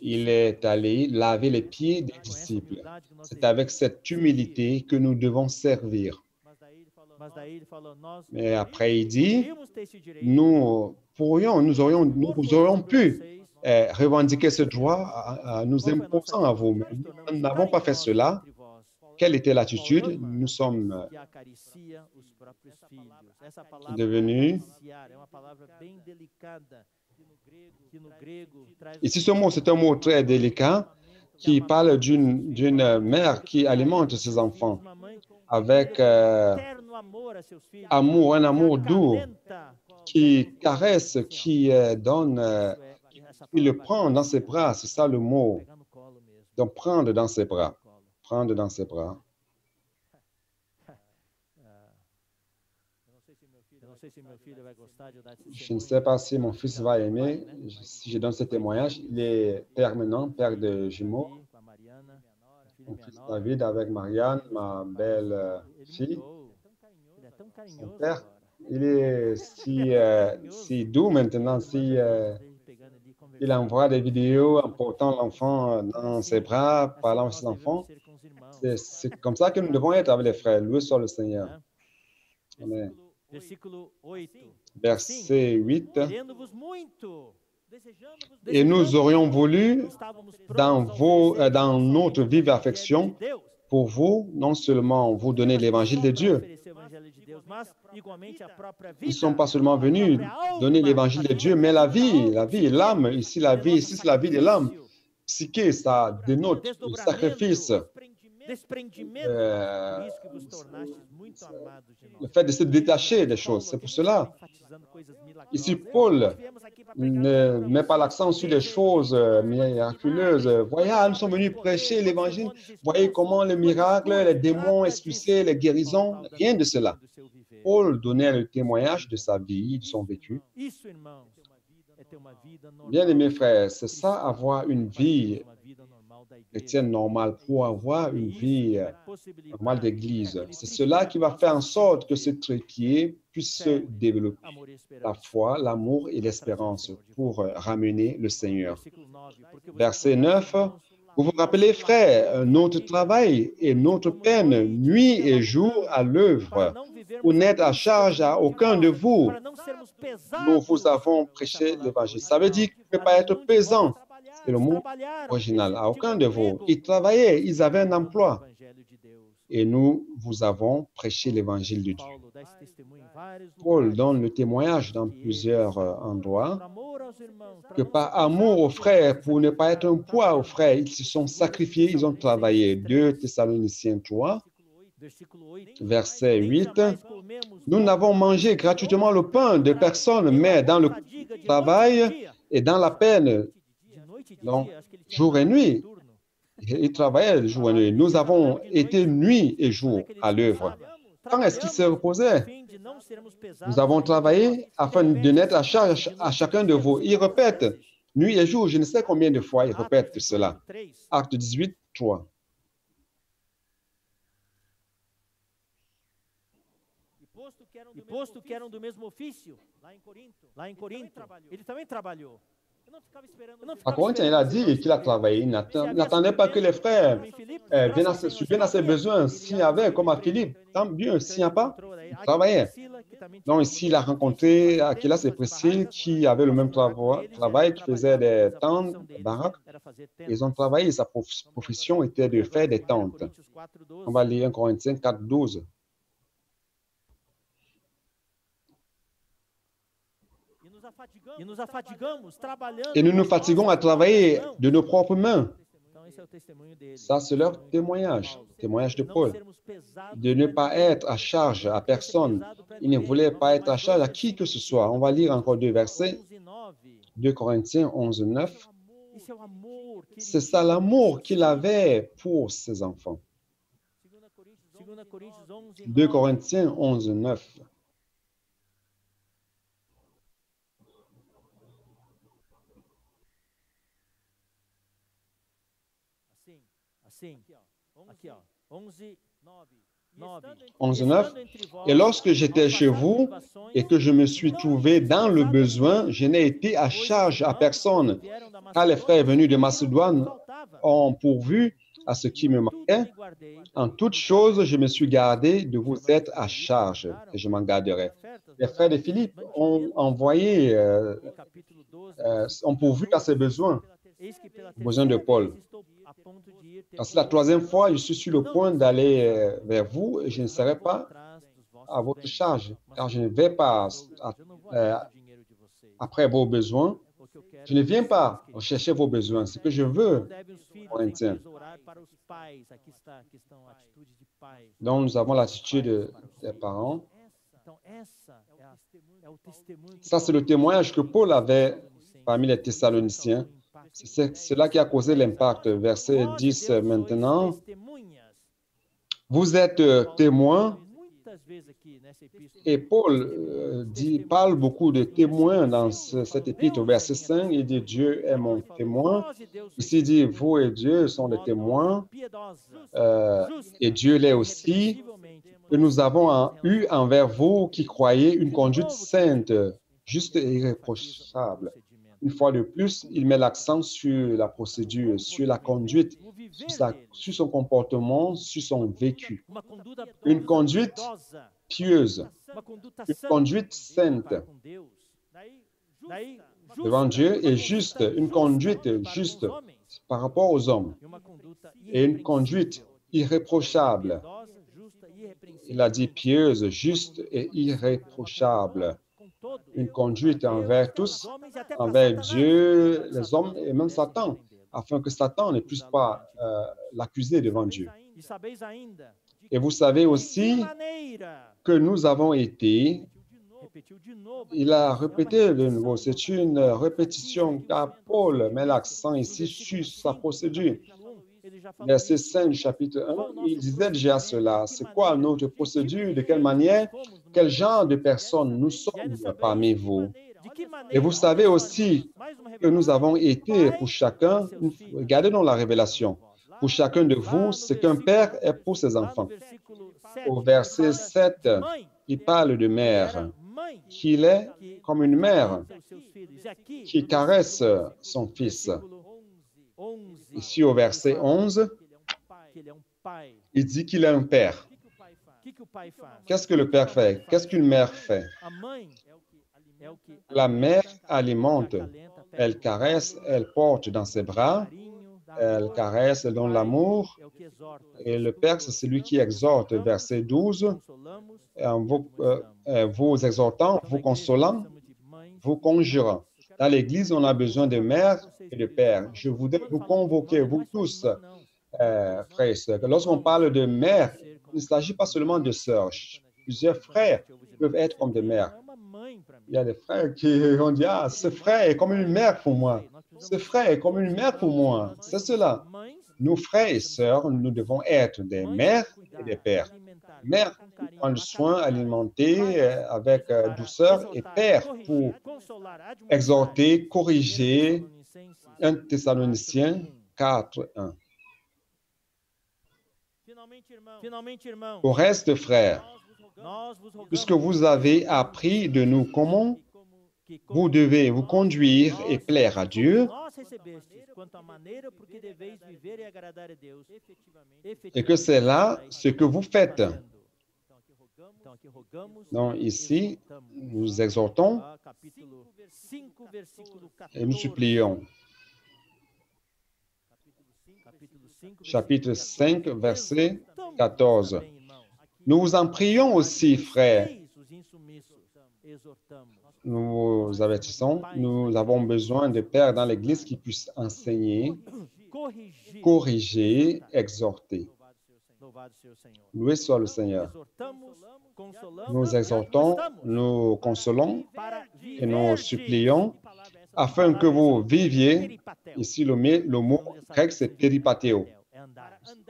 Il est allé laver les pieds des disciples. C'est avec cette humilité que nous devons servir. Mais après, il dit, nous pourrions, nous aurions, nous aurions pu Eh, revendiquer ce droit à, à nous imposant à vous. Nous n'avons pas fait cela. Quelle était l'attitude? Nous sommes devenus... Ici, ce mot, c'est un mot très délicat qui parle d'une d'une mère qui alimente ses enfants avec euh, amour, un amour doux qui caresse, qui euh, donne... Euh, Il le prend dans ses bras, c'est ça le mot. Donc, prendre dans ses bras. Prendre dans ses bras. Je ne sais pas si mon fils va aimer, si je donne ce témoignage. Il est père maintenant, père de jumeaux. Mon fils David avec Marianne, ma belle-fille. Son père, il est si, euh, si doux maintenant, si... Euh, Il envoie des vidéos en portant l'enfant dans ses bras, parlant à ses enfants. C'est comme ça que nous devons être avec les frères, loués sur le Seigneur. Amen. Verset huit. Et nous aurions voulu, dans, vos, dans notre vive affection, pour vous, non seulement vous donner l'Évangile de Dieu, ils ne sont pas seulement venus donner l'Évangile de Dieu, mais la vie, la vie, l'âme, ici la vie, ici c'est la vie de l'âme. Psyché, ça dénote le sacrifice. Euh, le fait de se détacher des choses, c'est pour cela. Ici, Paul ne met pas l'accent sur les choses miraculeuses. Voyez, nous sommes venus prêcher l'Évangile. Voyez comment les miracles, les démons expulsés, les guérisons, rien de cela. Paul donnait le témoignage de sa vie, de son vécu. Bien-aimés frères, c'est ça avoir une vie chrétienne normale, pour avoir une vie normale d'Église. C'est cela qui va faire en sorte que ce trépied puisse se développer, la foi, l'amour et l'espérance pour ramener le Seigneur. Verset neuf, vous vous rappelez, frères, notre travail et notre peine, nuit et jour à l'œuvre, pour n'être à charge à aucun de vous. Nous vous avons prêché l'Évangile. Ça veut dire que ne pas être pesant. C'est le mot original. À aucun de vous. Ils travaillaient, ils avaient un emploi. Et nous, vous avons prêché l'Évangile de Dieu. Paul donne le témoignage dans plusieurs endroits que par amour aux frères, pour ne pas être un poids aux frères, ils se sont sacrifiés, ils ont travaillé. deux Thessaloniciens trois, Verset huit. Nous n'avons mangé gratuitement le pain de personne, mais dans le travail et dans la peine, donc jour et nuit. Il travaillait jour et nuit. Nous avons été nuit et jour à l'œuvre. Quand est-ce qu'il se reposait? Nous avons travaillé afin de n'être à charge à chacun de vous. Il répète, nuit et jour, je ne sais combien de fois il répète cela. Acte dix-huit, trois. E posto que eram do mesmo ofício, lá em Corinto, lá em Corinto, ele também trabalhou. À Corinthe, il a dit qu'il a travaillé. Il n'attendait pas que les frères euh, viennent à, viennent à ses besoins. S'il y avait, comme à Philippe, tant mieux. S'il n'y a pas, il travaillait. Donc ici, il a rencontré Aquila et Priscille qui avaient le même trava travail, qui faisaient des tentes, des baraques. Ils ont travaillé. Sa profession était de faire des tentes. On va lire Corinthiens quatre, douze. Et nous nous fatiguons à travailler de nos propres mains. Ça, c'est leur témoignage, témoignage de Paul. De ne pas être à charge à personne. Il ne voulait pas être à charge à qui que ce soit. On va lire encore deux versets. deux Corinthiens onze, neuf. C'est ça l'amour qu'il avait pour ses enfants. deux Corinthiens onze, neuf. onze neuf. Et lorsque j'étais chez vous et que je me suis trouvé dans le besoin, je n'ai été à charge à personne, car les frères venus de Macédoine ont pourvu à ce qui me manquait. En toute chose, je me suis gardé de vous être à charge, et je m'en garderai. Les frères de Philippe ont envoyé, euh, euh, ont pourvu à ses besoins, aux besoins de Paul. C'est la troisième fois, je suis sur le point d'aller vers vous et je ne serai pas à votre charge, car je ne vais pas à, euh, après vos besoins. Je ne viens pas rechercher vos besoins, c'est ce que je veux. Donc, nous avons l'attitude des parents. Ça, c'est le témoignage que Paul avait parmi les Thessaloniciens. C'est cela qui a causé l'impact. Verset dix maintenant. Vous êtes témoins. Et Paul dit, parle beaucoup de témoins dans ce, cet épître. Au verset cinq, il dit, Dieu est mon témoin. Ici, il dit, vous et Dieu sont des témoins. Euh, et Dieu l'est aussi. Que nous avons en, eu envers vous qui croyez une conduite sainte, juste et irréprochable. Une fois de plus, il met l'accent sur la procédure, sur la conduite, sur, sa, sur son comportement, sur son vécu. Une conduite pieuse, une conduite sainte devant Dieu et juste, une conduite juste par rapport aux hommes et une conduite irréprochable. Il a dit pieuse, juste et irréprochable. Une conduite envers tous, envers Dieu, les hommes et même Satan, afin que Satan ne puisse pas euh, l'accuser devant Dieu. Et vous savez aussi que nous avons été, il a répété de nouveau, c'est une répétition car Paul met l'accent ici sur sa procédure. Verset cinq, chapitre un, il disait déjà cela. C'est quoi notre procédure? De quelle manière? Quel genre de personnes nous sommes parmi vous? Et vous savez aussi que nous avons été pour chacun, regardez dans la révélation, pour chacun de vous, ce qu'un père est pour ses enfants. Au verset sept, il parle de mère, qu'il est comme une mère qui caresse son fils. Ici, au verset onze, il dit qu'il est un père. Qu'est-ce que le père fait? Qu'est-ce qu'une mère fait? La mère alimente, elle caresse, elle porte dans ses bras, elle caresse, elle donne l'amour. Et le père, c'est celui qui exhorte, verset douze, en vous, euh, vous exhortant, vous consolant, vous conjurant. Dans l'Église, on a besoin de mères et de pères. Je voudrais vous convoquer, vous tous, euh, frères et sœurs, lorsqu'on parle de mère, ne s'agit pas seulement de sœurs. Plusieurs frères peuvent être comme des mères. Il y a des frères qui ont dit, ah, ce frère est comme une mère pour moi. Ce frère est comme une mère pour moi. C'est cela. Nos frères et sœurs, nous devons être des mères et des pères. Mères pour prendre soin, alimenter avec douceur, et pères pour exhorter, corriger. un Thessaloniciens quatre, un. Au reste, frères, puisque vous avez appris de nous comment vous devez vous conduire et plaire à Dieu, et que c'est là ce que vous faites. Donc ici, nous exhortons et nous supplions. Chapitre cinq, verset quatorze. Nous vous en prions aussi, frères. Nous vous avertissons, nous avons besoin de pères dans l'Église qui puissent enseigner, corriger, exhorter. Loué soit le Seigneur. Nous exhortons, nous consolons et nous supplions afin que vous viviez, ici le, le mot grec c'est peripateo.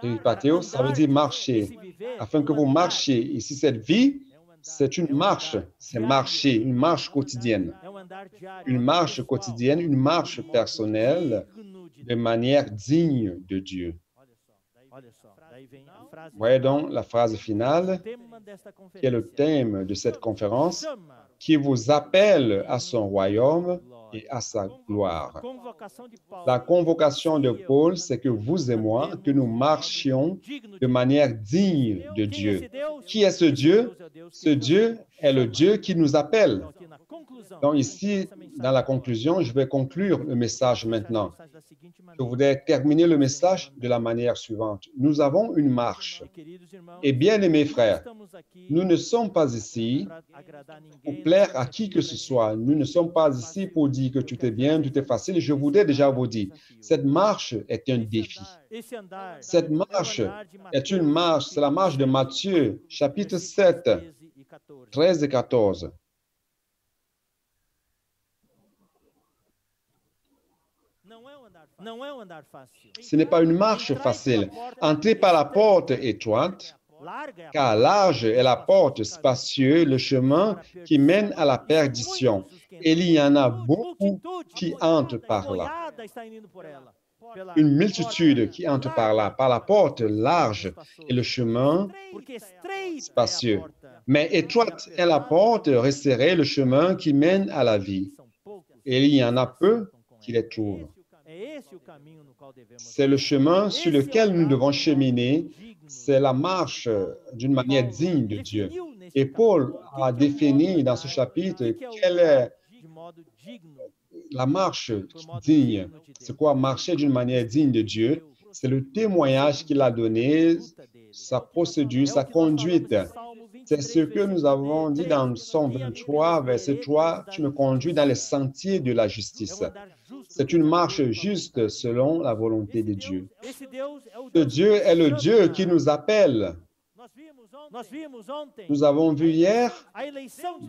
Peripateo, ça veut dire marcher. Afin que vous marchiez. Ici, cette vie, c'est une marche, c'est marcher, une marche quotidienne. Une marche quotidienne, une marche personnelle de manière digne de Dieu. Voyez donc la phrase finale, qui est le thème de cette conférence, qui vous appelle à son royaume et à sa gloire. La convocation de Paul, c'est que vous et moi, que nous marchions de manière digne de Dieu. Qui est ce Dieu? Ce Dieu est le Dieu qui nous appelle. Donc ici, dans la conclusion, je vais conclure le message maintenant. Je voudrais terminer le message de la manière suivante. Nous avons une marche. Et bien-aimés frères, nous ne sommes pas ici pour plaire à qui que ce soit. Nous ne sommes pas ici pour dire que tout est bien, tout est facile. Je voudrais déjà vous dire, cette marche est un défi. Cette marche est une marche, c'est la marche de Matthieu, chapitre sept, treize et quatorze. Ce n'est pas une marche facile. Entrez par la porte étroite, car large est la porte, spacieuse le chemin qui mène à la perdition. Et il y en a beaucoup qui entrent par là. Une multitude qui entre par là, par la porte large et le chemin spacieux. Mais étroite est la porte, resserrée le chemin qui mène à la vie. Et il y en a peu qui les trouvent. C'est le chemin sur lequel nous devons cheminer, c'est la marche d'une manière digne de Dieu. Et Paul a défini dans ce chapitre quelle est la marche digne. C'est quoi marcher d'une manière digne de Dieu? C'est le témoignage qu'il a donné, sa procédure, sa conduite. C'est ce que nous avons dit dans le Psaume vingt-trois, verset trois, « Tu me conduis dans les sentiers de la justice. » C'est une marche juste selon la volonté de Dieu. Ce Dieu est le Dieu qui nous appelle. Nous avons vu hier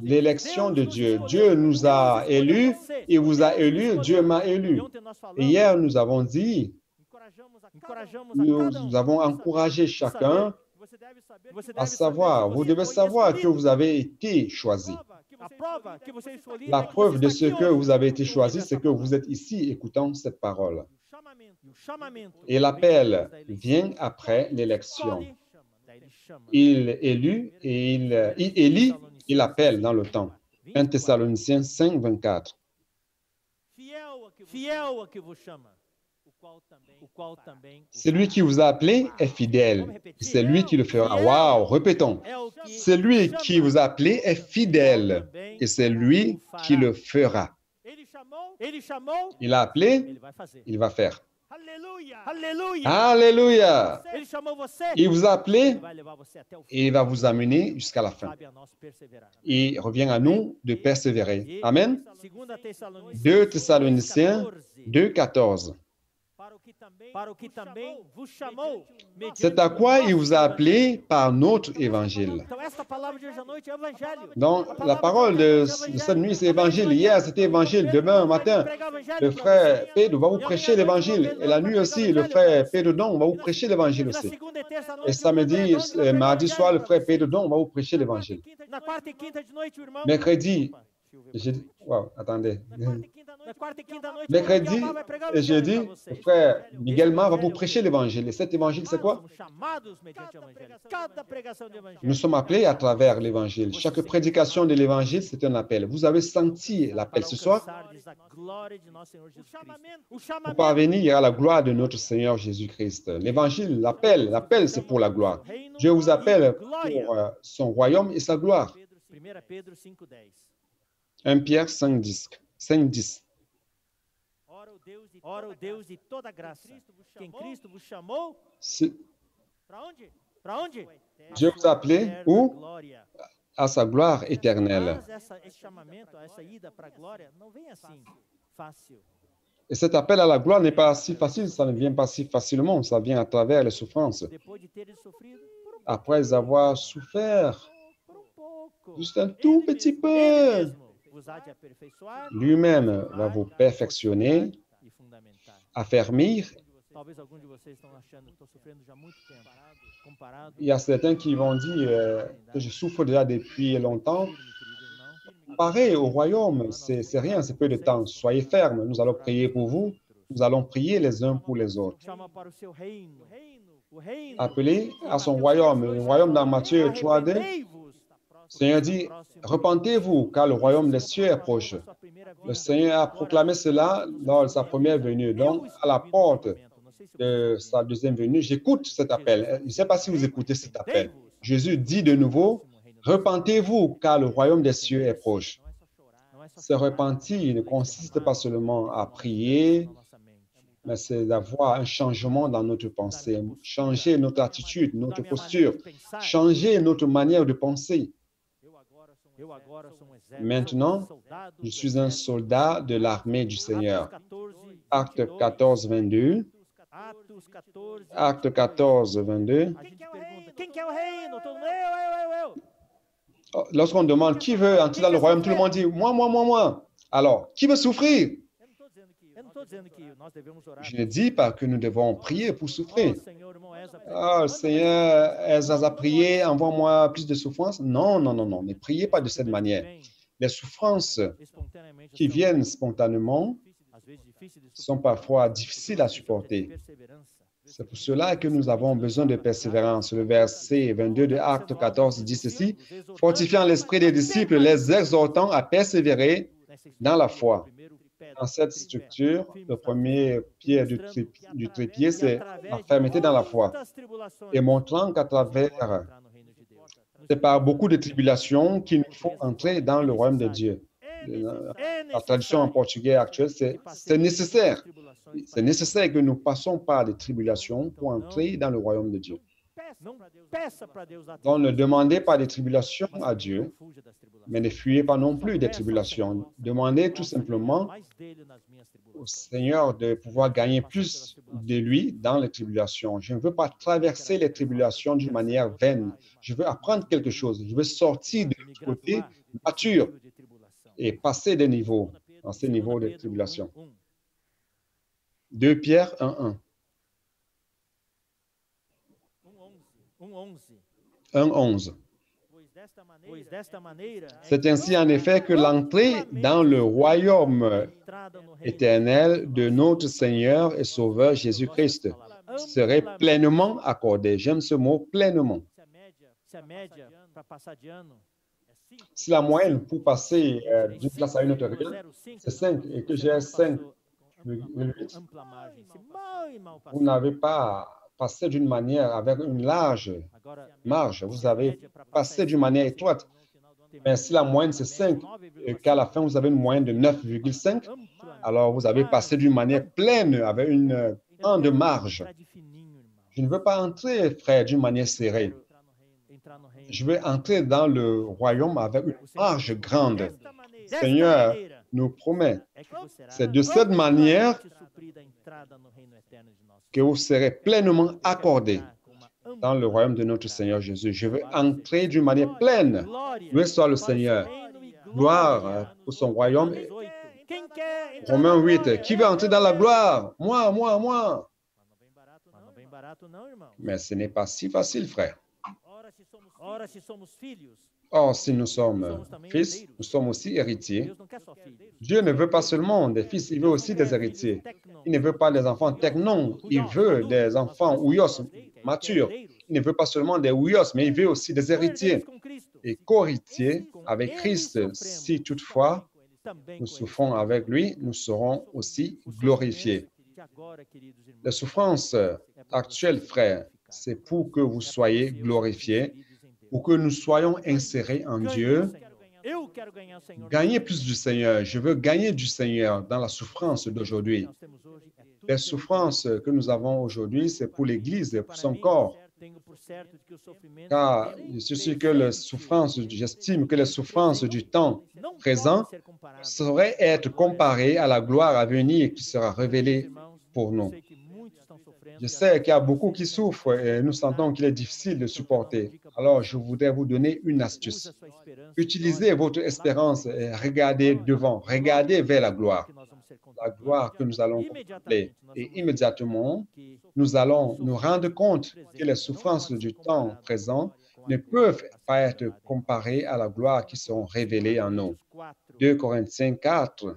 l'élection de Dieu. Dieu nous a élus, il vous a élus, Dieu m'a élu. Et hier, nous avons dit, nous avons encouragé chacun à savoir, vous devez savoir que vous avez été choisi. La preuve de ce que vous avez été choisi, c'est que vous êtes ici écoutant cette parole. Et l'appel vient après l'élection. Il élu et il, il élit, il appelle dans le temps. un Thessaloniciens cinq, vingt-quatre. Celui qui vous a appelé est fidèle. C'est lui qui le fera. Waouh, répétons. Celui qui vous a appelé est fidèle. Et c'est lui qui le fera. Il a appelé, il va faire. Alléluia. Il vous a appelé et il va vous amener jusqu'à la fin. Il revient à nous de persévérer. Amen. deux Thessaloniciens deux, quatorze. para o que também vos chamou. C'est à quoi il vous a appelé par notre évangile. Donc, la parole de cette nuit, c'est l'évangile. Hier, c'était l'évangile. Demain matin, le frère Pedro va vous prêcher l'évangile. Et la nuit aussi, le frère Pedro Dong va vous prêcher l'évangile aussi. Et samedi, mardi soir, le frère Pedro Dong va vous prêcher l'évangile. Mercredi, jeudi, wow, attendez. Mercredi et jeudi, le frère Miguel Mar va vous prêcher l'évangile. Et cet évangile, c'est quoi? Nous sommes appelés à travers l'évangile. Chaque prédication de l'évangile, c'est un appel. Vous avez senti l'appel ce soir pour parvenir à la gloire de notre Seigneur Jésus-Christ. L'évangile, l'appel, l'appel, c'est pour la gloire. Dieu vous appelle pour son royaume et sa gloire. Premier Pierre cinq dix. Ora o Deus de toda graça, que em Cristo vos chamou. Para onde? Para onde? Dieu vous appelé où? À sa gloire éternelle. Esse chamamento, essa ida para a glória não vem assim fácil. Et cet appel à la gloire n'est pas si facile, ça ne vient pas si facilement, ça vient à travers les souffrances. Après avoir souffert juste un tout petit peu, lui-même va vous perfectionner, affermir. Il y a certains qui vont dire euh, que je souffre déjà depuis longtemps. Pareil au royaume, c'est rien, c'est peu de temps. Soyez fermes, nous allons prier pour vous, nous allons prier les uns pour les autres. Appelez à son royaume, le royaume dans Matthieu trois deux. Seigneur dit, repentez-vous, car le royaume des cieux est proche. Le Seigneur a proclamé cela lors de sa première venue. Donc, à la porte de sa deuxième venue, j'écoute cet appel. Je ne sais pas si vous écoutez cet appel. Jésus dit de nouveau, repentez-vous, car le royaume des cieux est proche. Se repentir ne consiste pas seulement à prier, mais c'est d'avoir un changement dans notre pensée, changer notre attitude, notre posture, changer notre manière de penser. Maintenant, je suis un soldat de l'armée du Seigneur. Actes quatorze, vingt-deux. Actes quatorze, vingt-deux. Oh, lorsqu'on demande qui veut entrer dans le royaume, tout le monde dit moi, moi, moi, moi. Alors, qui veut souffrir? Je ne dis pas que nous devons prier pour souffrir. Ah, Seigneur, Esdras a prié, envoie-moi plus de souffrances. Non, non, non, non, ne priez pas de cette manière. Les souffrances qui viennent spontanément sont parfois difficiles à supporter. C'est pour cela que nous avons besoin de persévérance. Le verset vingt-deux de Actes quatorze dit ceci, « Fortifiant l'esprit des disciples, les exhortant à persévérer dans la foi. » Dans cette structure, le premier pied du, tri, du trépied, c'est la fermeté dans la foi. Et montrant qu'à travers, c'est par beaucoup de tribulations qu'il nous faut entrer dans le royaume de Dieu. La traduction en portugais actuelle, c'est nécessaire. C'est nécessaire que nous passons par des tribulations pour entrer dans le royaume de Dieu. Donc, ne demandez pas des tribulations à Dieu, mais ne fuyez pas non plus des tribulations. Demandez tout simplement au Seigneur de pouvoir gagner plus de lui dans les tribulations. Je ne veux pas traverser les tribulations d'une manière vaine. Je veux apprendre quelque chose. Je veux sortir de l'autre côté mature et passer des niveaux, dans ces niveaux de tribulation. Deuxième Pierre un un. un onze. C'est ainsi en effet que l'entrée dans le royaume éternel de notre Seigneur et Sauveur Jésus-Christ serait pleinement accordée. J'aime ce mot, pleinement. Si la moyenne pour passer euh, d'une classe à une autre, c'est cinq et que j'ai cinq, vous n'avez pas passé d'une manière avec une large marge, vous avez passé d'une manière étroite. Mais si la moyenne c'est cinq, et qu'à la fin vous avez une moyenne de neuf virgule cinq, alors vous avez passé d'une manière pleine avec une grande marge. Je ne veux pas entrer, frère, d'une manière serrée. Je veux entrer dans le royaume avec une marge grande. Seigneur nous promet, c'est de cette manière que vous serez pleinement accordés dans le royaume de notre Seigneur Jésus. Je veux entrer d'une manière pleine. Loué soit le Seigneur. Gloire pour son royaume. Romains huit. Qui veut entrer dans la gloire? Moi, moi, moi. Mais ce n'est pas si facile, frère. Or, si nous sommes fils, nous sommes aussi héritiers. Dieu ne veut pas seulement des fils, il veut aussi des héritiers. Il ne veut pas des enfants technon, il veut des enfants ouios, matures. Il ne veut pas seulement des ouios, mais il veut aussi des héritiers. Et co-héritiers avec Christ, si toutefois nous souffrons avec lui, nous serons aussi glorifiés. Les souffrances actuelles, frères, c'est pour que vous soyez glorifiés, pour que nous soyons insérés en Dieu. Gagner plus du Seigneur. Je veux gagner du Seigneur dans la souffrance d'aujourd'hui. Les souffrances que nous avons aujourd'hui, c'est pour l'Église, pour son corps. Car je suis sûr que les souffrances, j'estime que les souffrances du temps présent sauraient être comparées à la gloire à venir qui sera révélée pour nous. Je sais qu'il y a beaucoup qui souffrent et nous sentons qu'il est difficile de supporter. Alors, je voudrais vous donner une astuce. Utilisez votre espérance et regardez devant, regardez vers la gloire. La gloire que nous allons contempler. Et immédiatement, nous allons nous rendre compte que les souffrances du temps présent ne peuvent pas être comparées à la gloire qui sera révélée en nous. deux Corinthiens quatre.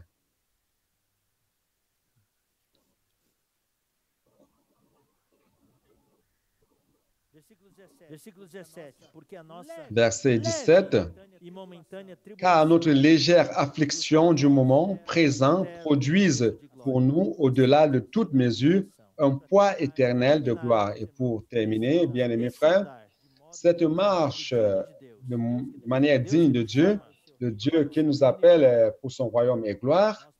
Verset dix-sept. Car notre légère affliction du moment présent produise pour nous, au-delà de toute mesure, un poids éternel de gloire. Et pour terminer, bien-aimés frères, cette marche de manière digne de Dieu, de Dieu qui nous appelle pour son royaume et gloire,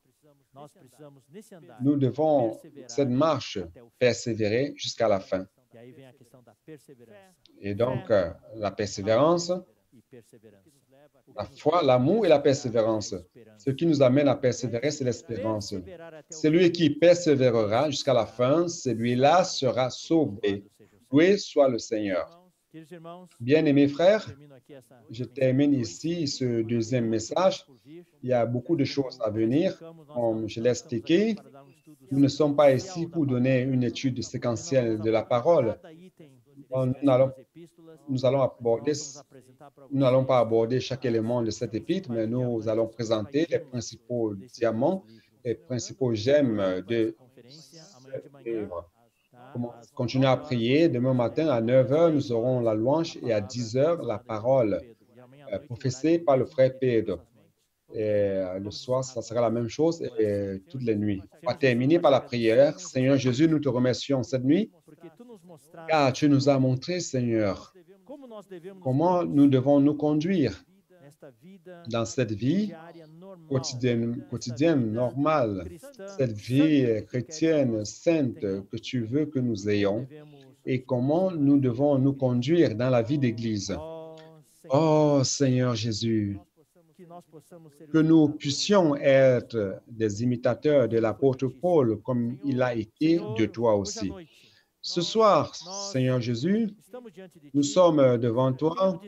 nous devons, cette marche, persévérer jusqu'à la fin. Et donc, la persévérance, la foi, l'amour et la persévérance. Ce qui nous amène à persévérer, c'est l'espérance. Celui qui persévérera jusqu'à la fin, celui-là sera sauvé. Loué soit le Seigneur. Bien-aimés frères, je termine ici ce deuxième message. Il y a beaucoup de choses à venir, comme je l'ai expliqué. Nous ne sommes pas ici pour donner une étude séquentielle de la parole. Nous allons, nous allons aborder, nous n'allons pas aborder chaque élément de cette épître, mais nous allons présenter les principaux diamants, les principaux gemmes de cette œuvre. Continuez à prier. Demain matin, à neuf heures, nous aurons la louange et à dix heures, la parole euh, professée par le frère Pedro. Et euh, le soir, ça sera la même chose et, et toutes les nuits. On va terminer par la prière. Seigneur Jésus, nous te remercions cette nuit, car tu nous as montré, Seigneur, comment nous devons nous conduire dans cette vie quotidienne, quotidienne, normale, cette vie chrétienne, sainte, que tu veux que nous ayons, et comment nous devons nous conduire dans la vie d'Église. Oh Seigneur Jésus, que nous puissions être des imitateurs de l'apôtre Paul, comme il a été de toi aussi. Ce soir, Seigneur Jésus, nous sommes devant toi.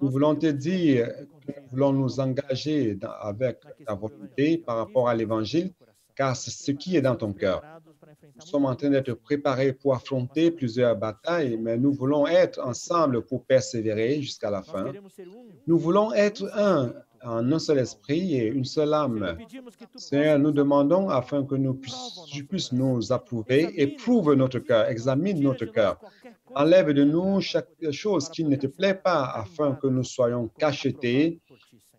Nous voulons te dire que nous voulons nous engager dans, avec ta volonté par rapport à l'Évangile, car c'est ce qui est dans ton cœur. Nous sommes en train d'être préparés pour affronter plusieurs batailles, mais nous voulons être ensemble pour persévérer jusqu'à la fin. Nous voulons être un, en un seul esprit et une seule âme. Seigneur, nous demandons afin que nous tu puisses nous approuver, éprouve notre cœur, examine notre cœur. Enlève de nous chaque chose qui ne te plaît pas afin que nous soyons cachetés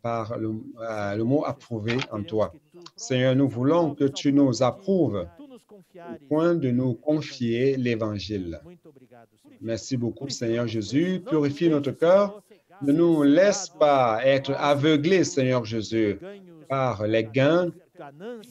par le, euh, le mot approuvé en toi. Seigneur, nous voulons que tu nous approuves au point de nous confier l'Évangile. Merci beaucoup, Seigneur Jésus. Purifie notre cœur. Ne nous laisse pas être aveuglés, Seigneur Jésus, par les gains,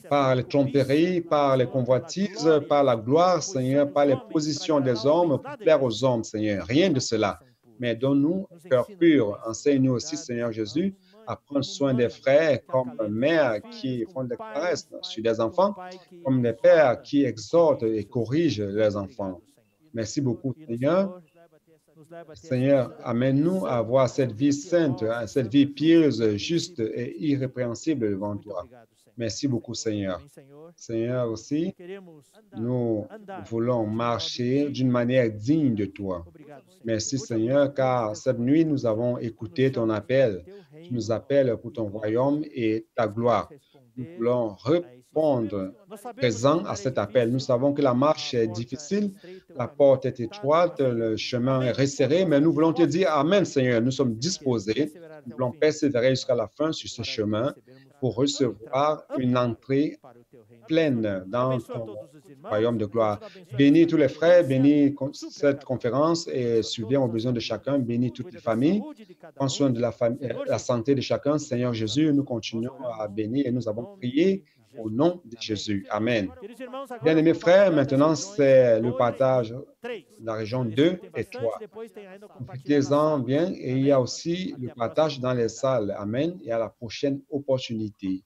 par les tromperies, par les convoitises, par la gloire, Seigneur, par les positions des hommes, pour plaire aux hommes, Seigneur. Rien de cela. Mais donne-nous un cœur pur. Enseigne-nous aussi, Seigneur Jésus, à prendre soin des frères comme mères qui font des caresses sur les enfants, comme les pères qui exhortent et corrigent les enfants. Merci beaucoup, Seigneur. Seigneur, amène-nous à avoir cette vie sainte, cette vie pieuse, juste et irrépréhensible devant toi. Merci beaucoup, Seigneur. Seigneur, aussi, nous voulons marcher d'une manière digne de toi. Merci, Seigneur, car cette nuit, nous avons écouté ton appel. Tu nous appelles pour ton royaume et ta gloire. Nous voulons répondre présent à cet appel. Nous savons que la marche est difficile, la porte est étroite, le chemin est resserré, mais nous voulons te dire Amen, Seigneur. Nous sommes disposés, nous voulons persévérer jusqu'à la fin sur ce chemin pour recevoir une entrée pleine dans ton royaume de gloire. Bénis tous les frères, bénis cette conférence et subviens aux besoins de chacun, bénis toutes les familles, prends soin de la, famille, la santé de chacun. Seigneur Jésus, nous continuons à bénir et nous avons prié au nom de Jésus. Amen. Bien-aimés frères, maintenant c'est le partage de la région deux et trois. Profitez-en bien et il y a aussi le partage dans les salles. Amen. Et à la prochaine opportunité.